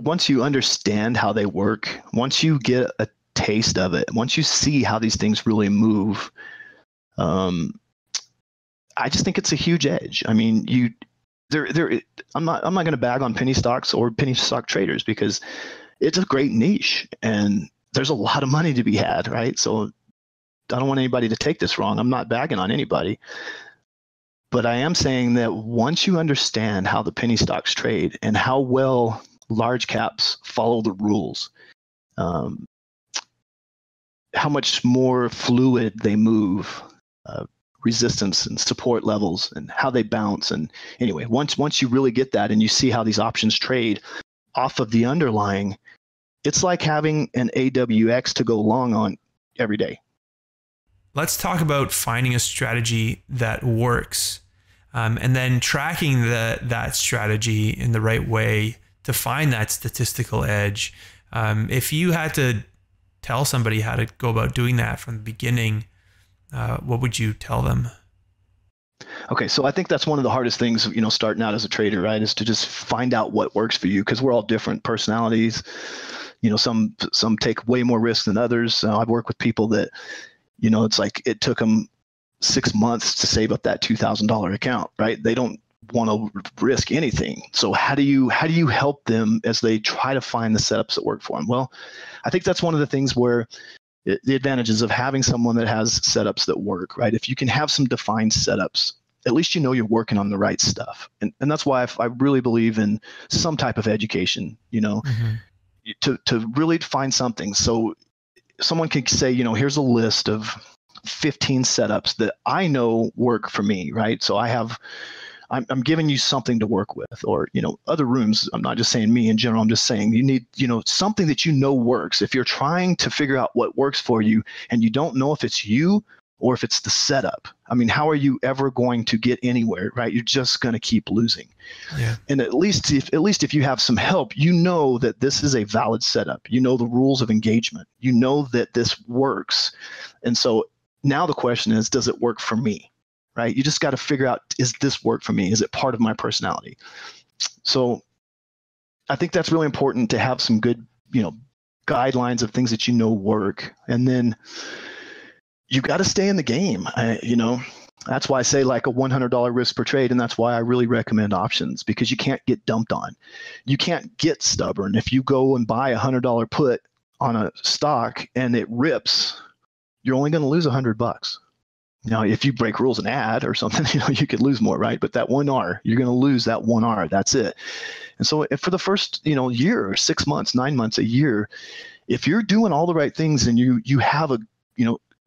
once you understand how they work, once you get a taste of it, once you see how these things really move, I just think it's a huge edge. I mean, I'm not going to bag on penny stocks or penny stock traders because it's a great niche and there's a lot of money to be had, right? So I don't want anybody to take this wrong. I'm not bagging on anybody. But I am saying that once you understand how the penny stocks trade and how well large caps follow the rules, how much more fluid they move, resistance and support levels and how they bounce. And anyway, once you really get that and you see how these options trade off of the underlying, it's like having an AWX to go long on every day. Let's talk about finding a strategy that works. And then tracking that strategy in the right way to find that statistical edge. If you had to tell somebody how to go about doing that from the beginning, what would you tell them? Okay, so I think that's one of the hardest things, starting out as a trader, right, is to just find out what works for you, because we're all different personalities. Some take way more risks than others. I've worked with people that, it's like it took them 6 months to save up that $2,000 account, right? They don't want to risk anything. So how do you help them as they try to find the setups that work for them? Well, I think that's one of the things where the advantages of having someone that has setups that work, right? If you can have some defined setups, at least you're working on the right stuff. And that's why I really believe in some type of education, mm-hmm. to really find something. So someone could say, here's a list of 15 setups that I know work for me, right? So I'm giving you something to work with, or, other rooms. I'm not just saying me in general. I'm just saying you need, something that works. If you're trying to figure out what works for you and you don't know if it's you or if it's the setup, I mean, how are you ever going to get anywhere, right? You're just going to keep losing. Yeah. And at least if you have some help, that this is a valid setup. The rules of engagement. That this works. And so now the question is, does it work for me, right? You just got to figure out, is this work for me? Is it part of my personality? So I think that's really important to have some good, guidelines of things that work. And then you got to stay in the game. That's why I say like a $100 risk per trade. And that's why I really recommend options, because you can't get dumped on. You can't get stubborn. If you go and buy a $100 put on a stock and it rips, you're only going to lose $100. Now, if you break rules and add or something, you could lose more, right? But that one R, you're going to lose that one R. That's it. And so if for the first, year or 6 months, 9 months, a year, if you're doing all the right things and you have a,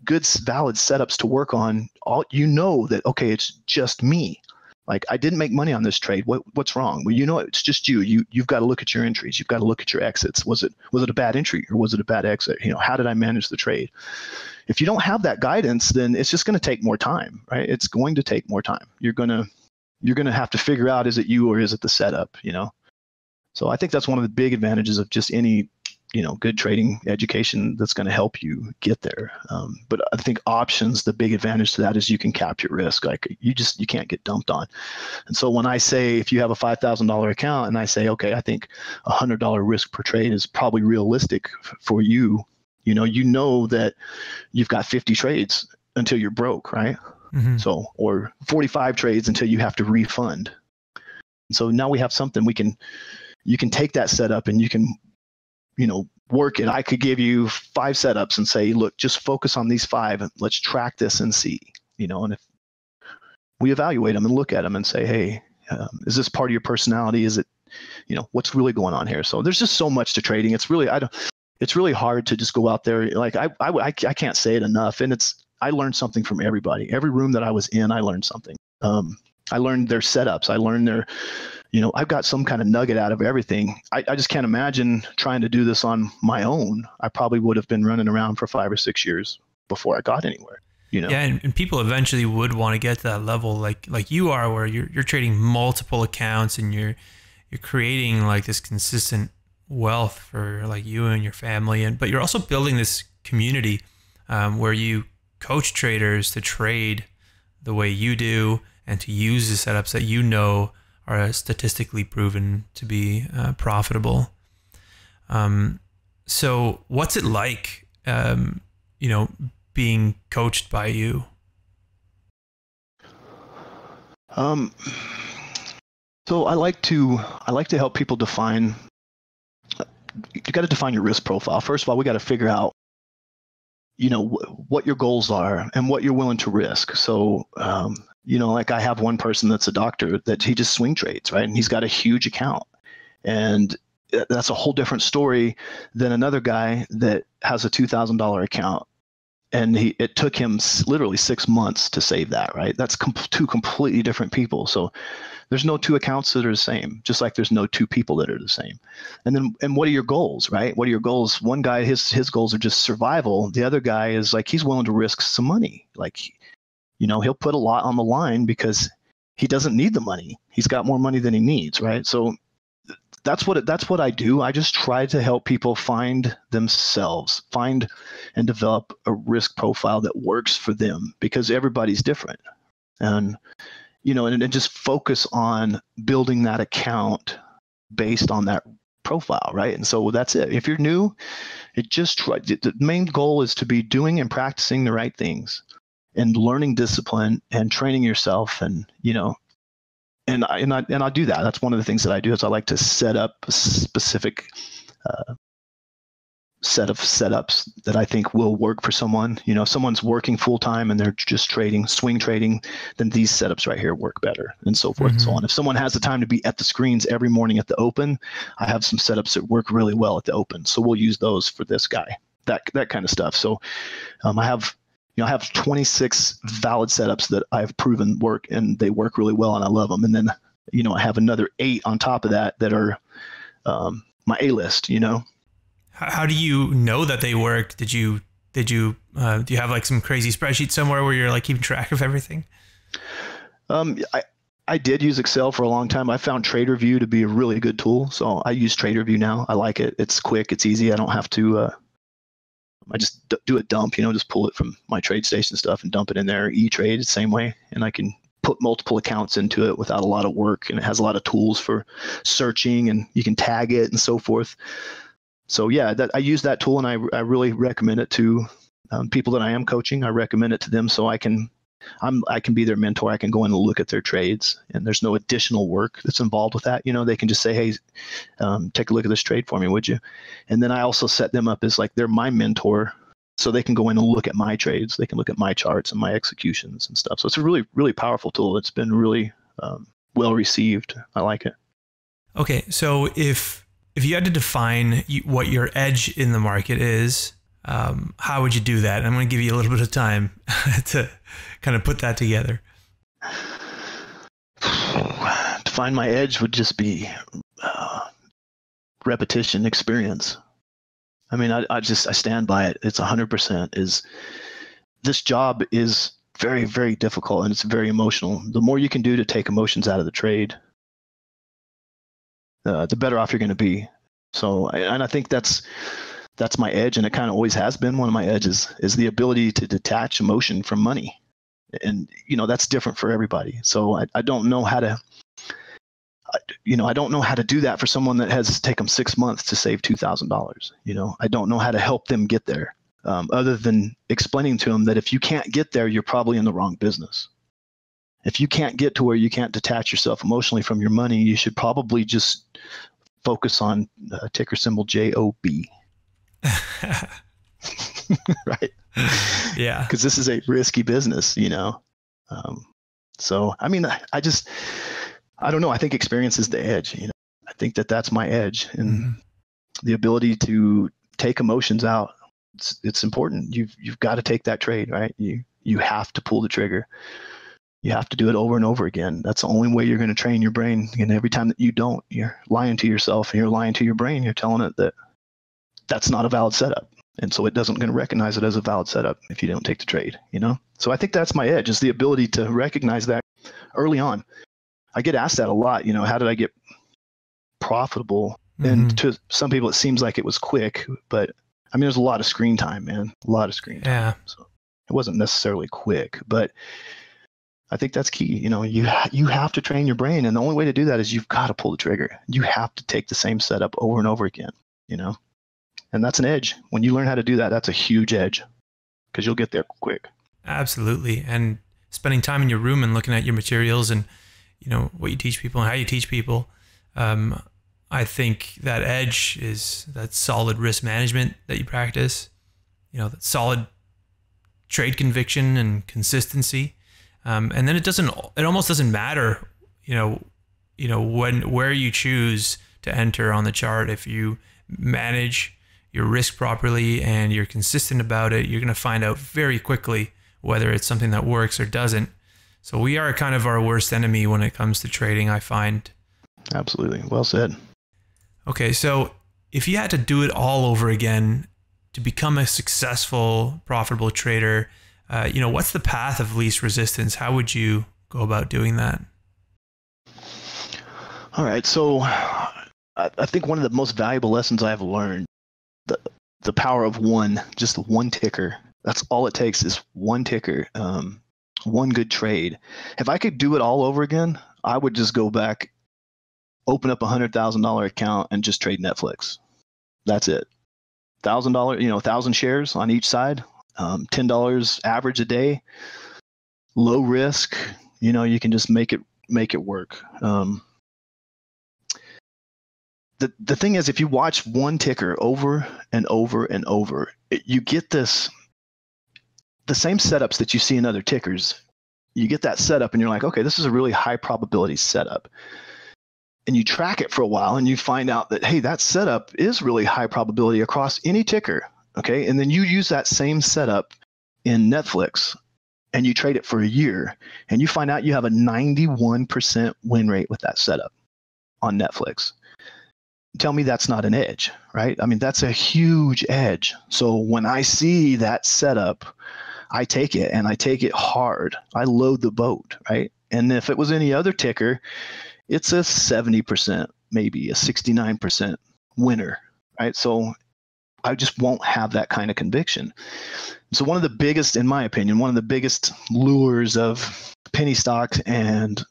good valid setups to work on, that, okay, it's just me. Like, I didn't make money on this trade. What's wrong? Well, it's just you. You've got to look at your entries. You've got to look at your exits. Was it a bad entry or was it a bad exit? How did I manage the trade? If you don't have that guidance, then it's just going to take more time, right? It's going to take more time. You're going to have to figure out, is it you or is it the setup? So I think that's one of the big advantages of just any good trading education that's going to help you get there. But I think options, the big advantage to that is you can cap your risk. Like you can't get dumped on. And so when I say, if you have a $5,000 account and I say, okay, I think $100 risk per trade is probably realistic for you, you know that you've got 50 trades until you're broke, right? Mm-hmm. So, or 45 trades until you have to refund. So now we have something you can take that setup and you can, work it. I could give you 5 setups and say, look, just focus on these 5 and let's track this and see, and if we evaluate them and look at them and say, hey, is this part of your personality? Is it, what's really going on here? So there's just so much to trading. It's really hard to just go out there. Like I can't say it enough. And I learned something from everybody. Every room that I was in, I learned something. I learned their setups. I learned their, I've got some kind of nugget out of everything. I just can't imagine trying to do this on my own. I probably would have been running around for 5 or 6 years before I got anywhere, Yeah, and people eventually would want to get to that level like you are, where you're trading multiple accounts and you're creating like this consistent wealth for like you and your family, but you're also building this community where you coach traders to trade the way you do and to use the setups that are statistically proven to be profitable. So what's it like, being coached by you? So I like to help people define. You got to define your risk profile. First of all, we got to figure out, what your goals are and what you're willing to risk. So, like I have one person that's a doctor that he just swing trades, right? And he's got a huge account. And that's a whole different story than another guy that has a $2,000 account. And it took him literally 6 months to save that, right? That's two completely different people. So there's no 2 accounts that are the same, just like there's no 2 people that are the same. And what are your goals, right? What are your goals? One guy, his goals are just survival. The other guy is like, he's willing to risk some money. Like, he'll put a lot on the line because he doesn't need the money. He's got more money than he needs, right? So that's what I do. I just try to help people find themselves, find and develop a risk profile that works for them, because everybody's different. And, and just focus on building that account based on that profile, right? And so that's it. If you're new, the main goal is to be doing and practicing the right things and learning discipline and training yourself and, And I do that. That's one of the things that I do is I like to set up a specific set of setups that I think will work for someone. If someone's working full time and they're just trading, swing trading, then these setups right here work better, and so forth and so on. If someone has the time to be at the screens every morning at the open, I have some setups that work really well at the open. So we'll use those for this guy. That kind of stuff. So I have 26 valid setups that I've proven work, and they work really well, and I love them. And then, I have another 8 on top of that are my A-list. How do you know that they work? Do you have like some crazy spreadsheet somewhere where you're like keeping track of everything? I did use Excel for a long time. I found Tradervue to be a really good tool, so I use Tradervue now. I like it. It's quick. It's easy. I don't have to. I just do a dump, just pull it from my TradeStation stuff and dump it in there. eTrade, same way. And I can put multiple accounts into it without a lot of work. And it has a lot of tools for searching, and you can tag it and so forth. So yeah, I use that tool, and I really recommend it to people that I am coaching. I recommend it to them so I can be their mentor. I can go in and look at their trades, and there's no additional work that's involved with that. They can just say, hey, take a look at this trade for me, would you? And then I also set them up as like they're my mentor, so they can go in and look at my trades. They can look at my charts and my executions and stuff. So it's a really, really powerful tool. It's been really well received. I like it. Okay. So if you had to define what your edge in the market is, how would you do that? I'm going to give you a little bit of time to kind of put that together. To find my edge would just be repetition, experience. I mean, I stand by it. It's 100% this job is very, very difficult, and it's very emotional. The more you can do to take emotions out of the trade, the better off you're going to be. So, and I think that's my edge, and it kind of always has been one of my edges, is the ability to detach emotion from money. And, you know, that's different for everybody. So I don't know how to, you know, I don't know how to do that for someone that has taken them 6 months to save $2,000. You know, I don't know how to help them get there, other than explaining to them that if you can't get there, you're probably in the wrong business. If you can't get to where you can't detach yourself emotionally from your money, you should probably just focus on ticker symbol JOB. Right? Yeah. Because this is a risky business, you know? So, I mean, I just, I don't know. I think experience is the edge. You know, I think that that's my edge, and the ability to take emotions out. It's important. You've got to take that trade, right? You have to pull the trigger. You have to do it over and over again. That's the only way you're going to train your brain. And every time that you don't, you're lying to yourself and you're lying to your brain. You're telling it that that's not a valid setup. And so it doesn't going to recognize it as a valid setup if you don't take the trade, you know? So I think that's my edge, is the ability to recognize that early on. I get asked that a lot, you know, how did I get profitable? And to some people, it seems like it was quick, but I mean, there's a lot of screen time, man, a lot of screen time. Yeah. So it wasn't necessarily quick, but I think that's key. You know, you have to train your brain. And the only way to do that is you've got to pull the trigger. You have to take the same setup over and over again, you know? And that's an edge. When you learn how to do that, that's a huge edge, because you'll get there quick. Absolutely. And spending time in your room and looking at your materials and, you know, what you teach people and how you teach people. I think that edge is that solid risk management that you practice, you know, that solid trade conviction and consistency. And then it almost doesn't matter, you know, where you choose to enter on the chart. If you manage your risk properly and you're consistent about it, you're going to find out very quickly whether it's something that works or doesn't. So we are kind of our worst enemy when it comes to trading, I find. Absolutely. Well said. Okay. So if you had to do it all over again to become a successful, profitable trader, you know, what's the path of least resistance? How would you go about doing that? All right. So I think one of the most valuable lessons I've learned, the power of one, just one ticker. That's all it takes, is one ticker, one good trade. If I could do it all over again, I would just go back, open up a $100,000 account and just trade Netflix. That's it. $1,000, you know, 1,000 shares on each side. $10 average a day, low risk. You know, you can just make it work. The thing is, if you watch one ticker over and over and over, you get the same setups that you see in other tickers. You get that setup, and you're like, okay, this is a really high probability setup. And you track it for a while, and you find out that, hey, that setup is really high probability across any ticker. Okay, and then you use that same setup in Netflix and you trade it for a year, and you find out you have a 91% win rate with that setup on Netflix. Tell me that's not an edge, right? I mean, that's a huge edge. So when I see that setup, I take it, and I take it hard. I load the boat, right? And if it was any other ticker, it's a 70%, maybe a 69% winner, right? So I just won't have that kind of conviction. So one of the biggest, in my opinion, one of the biggest lures of penny stocks and,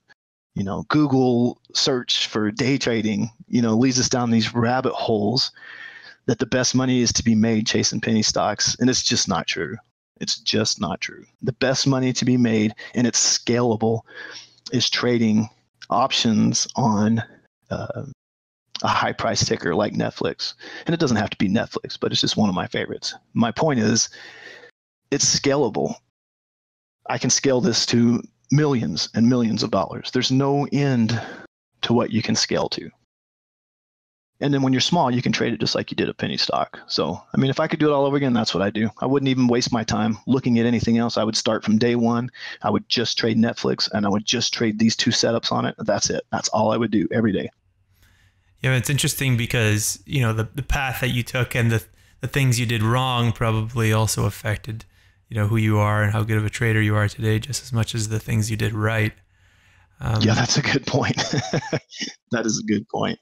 you know, Google search for day trading, you know, leads us down these rabbit holes that the best money is to be made chasing penny stocks. And it's just not true. It's just not true. The best money to be made, and it's scalable, is trading options on a high price ticker like Netflix. And it doesn't have to be Netflix, but it's just one of my favorites. My point is, it's scalable. I can scale this to millions and millions of dollars. There's no end to what you can scale to. And then when you're small, you can trade it just like you did a penny stock. So, I mean, if I could do it all over again, that's what I do. I wouldn't even waste my time looking at anything else. I would start from day one. I would just trade Netflix, and I would just trade these two setups on it. That's it. That's all I would do every day. Yeah, it's interesting because, you know, the path that you took and the things you did wrong probably also affected, you know, who you are and how good of a trader you are today, just as much as the things you did right. Yeah, that's a good point. That is a good point.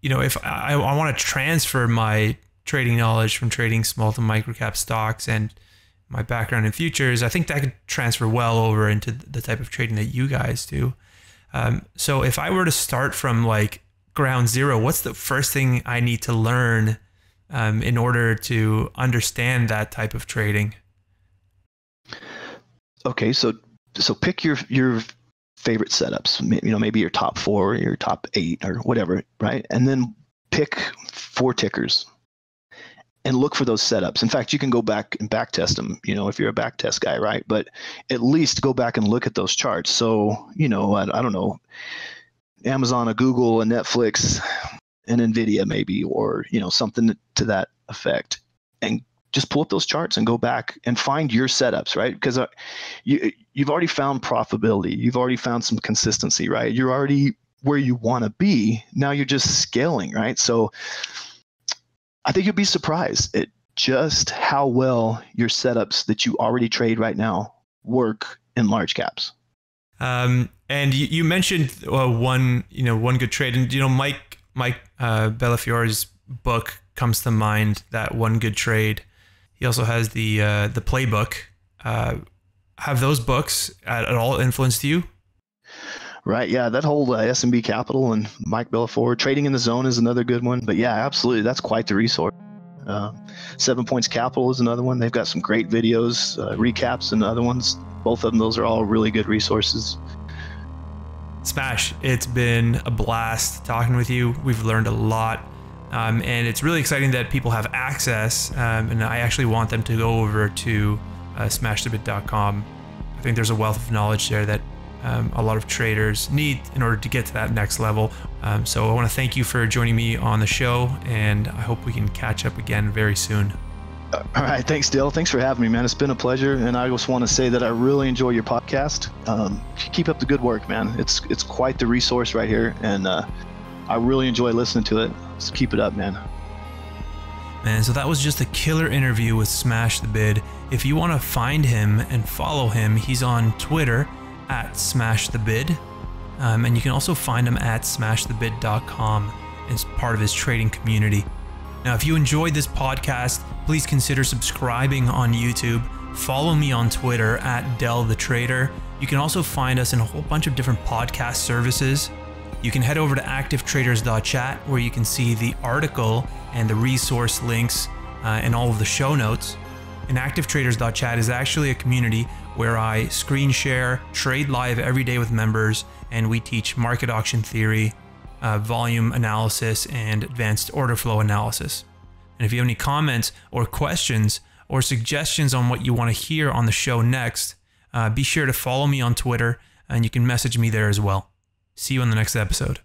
you know, if I want to transfer my trading knowledge from trading small to microcap stocks and my background in futures, I think that could transfer well over into the type of trading that you guys do. So if I were to start from like ground zero, what's the first thing I need to learn in order to understand that type of trading? Okay, so pick your favorite setups, you know, maybe your top 4 or your top 8 or whatever, right? And then pick 4 tickers and look for those setups. In fact, you can go back and back test them, you know, if you're a back test guy, right? But at least go back and look at those charts. So, you know, I don't know, Amazon, a Google, a Netflix, an Nvidia maybe, or, you know, something to that effect. And just pull up those charts and go back and find your setups, right? Because you've already found profitability. You've already found some consistency, right? You're already where you want to be. Now you're just scaling, right? So I think you'll be surprised at just how well your setups that you already trade right now work in large caps. And you mentioned one good trade, and you know, Mike Bellafiore's book comes to mind, that One Good Trade. He also has the playbook. Have those books at all influenced you? Right. Yeah. That whole SMB Capital and Mike Bellafiore, Trading in the Zone is another good one. But yeah, absolutely. That's quite the resource. 7 Points Capital is another one. They've got some great videos, recaps and other ones. Both of them, those are all really good resources. Smash, it's been a blast talking with you. We've learned a lot. And it's really exciting that people have access, and I actually want them to go over to smashthebid.com. I think there's a wealth of knowledge there that a lot of traders need in order to get to that next level. So I want to thank you for joining me on the show, and I hope we can catch up again very soon. All right. Thanks, Del. Thanks for having me, man. It's been a pleasure. And I just want to say that I really enjoy your podcast. Keep up the good work, man. It's quite the resource right here. And I really enjoy listening to it. So keep it up, man. Man, so that was just a killer interview with Smash the Bid. If you want to find him and follow him, he's on Twitter at Smash the Bid. And you can also find him at smashthebid.com as part of his trading community. Now, if you enjoyed this podcast, please consider subscribing on YouTube. Follow me on Twitter at Del the Trader. You can also find us in a whole bunch of different podcast services. You can head over to ActiveTraders.Chat where you can see the article and the resource links and all of the show notes. And ActiveTraders.Chat is actually a community where I screen share, trade live every day with members, and we teach market auction theory, volume analysis, and advanced order flow analysis. And if you have any comments or questions or suggestions on what you want to hear on the show next, be sure to follow me on Twitter, and you can message me there as well. See you in the next episode.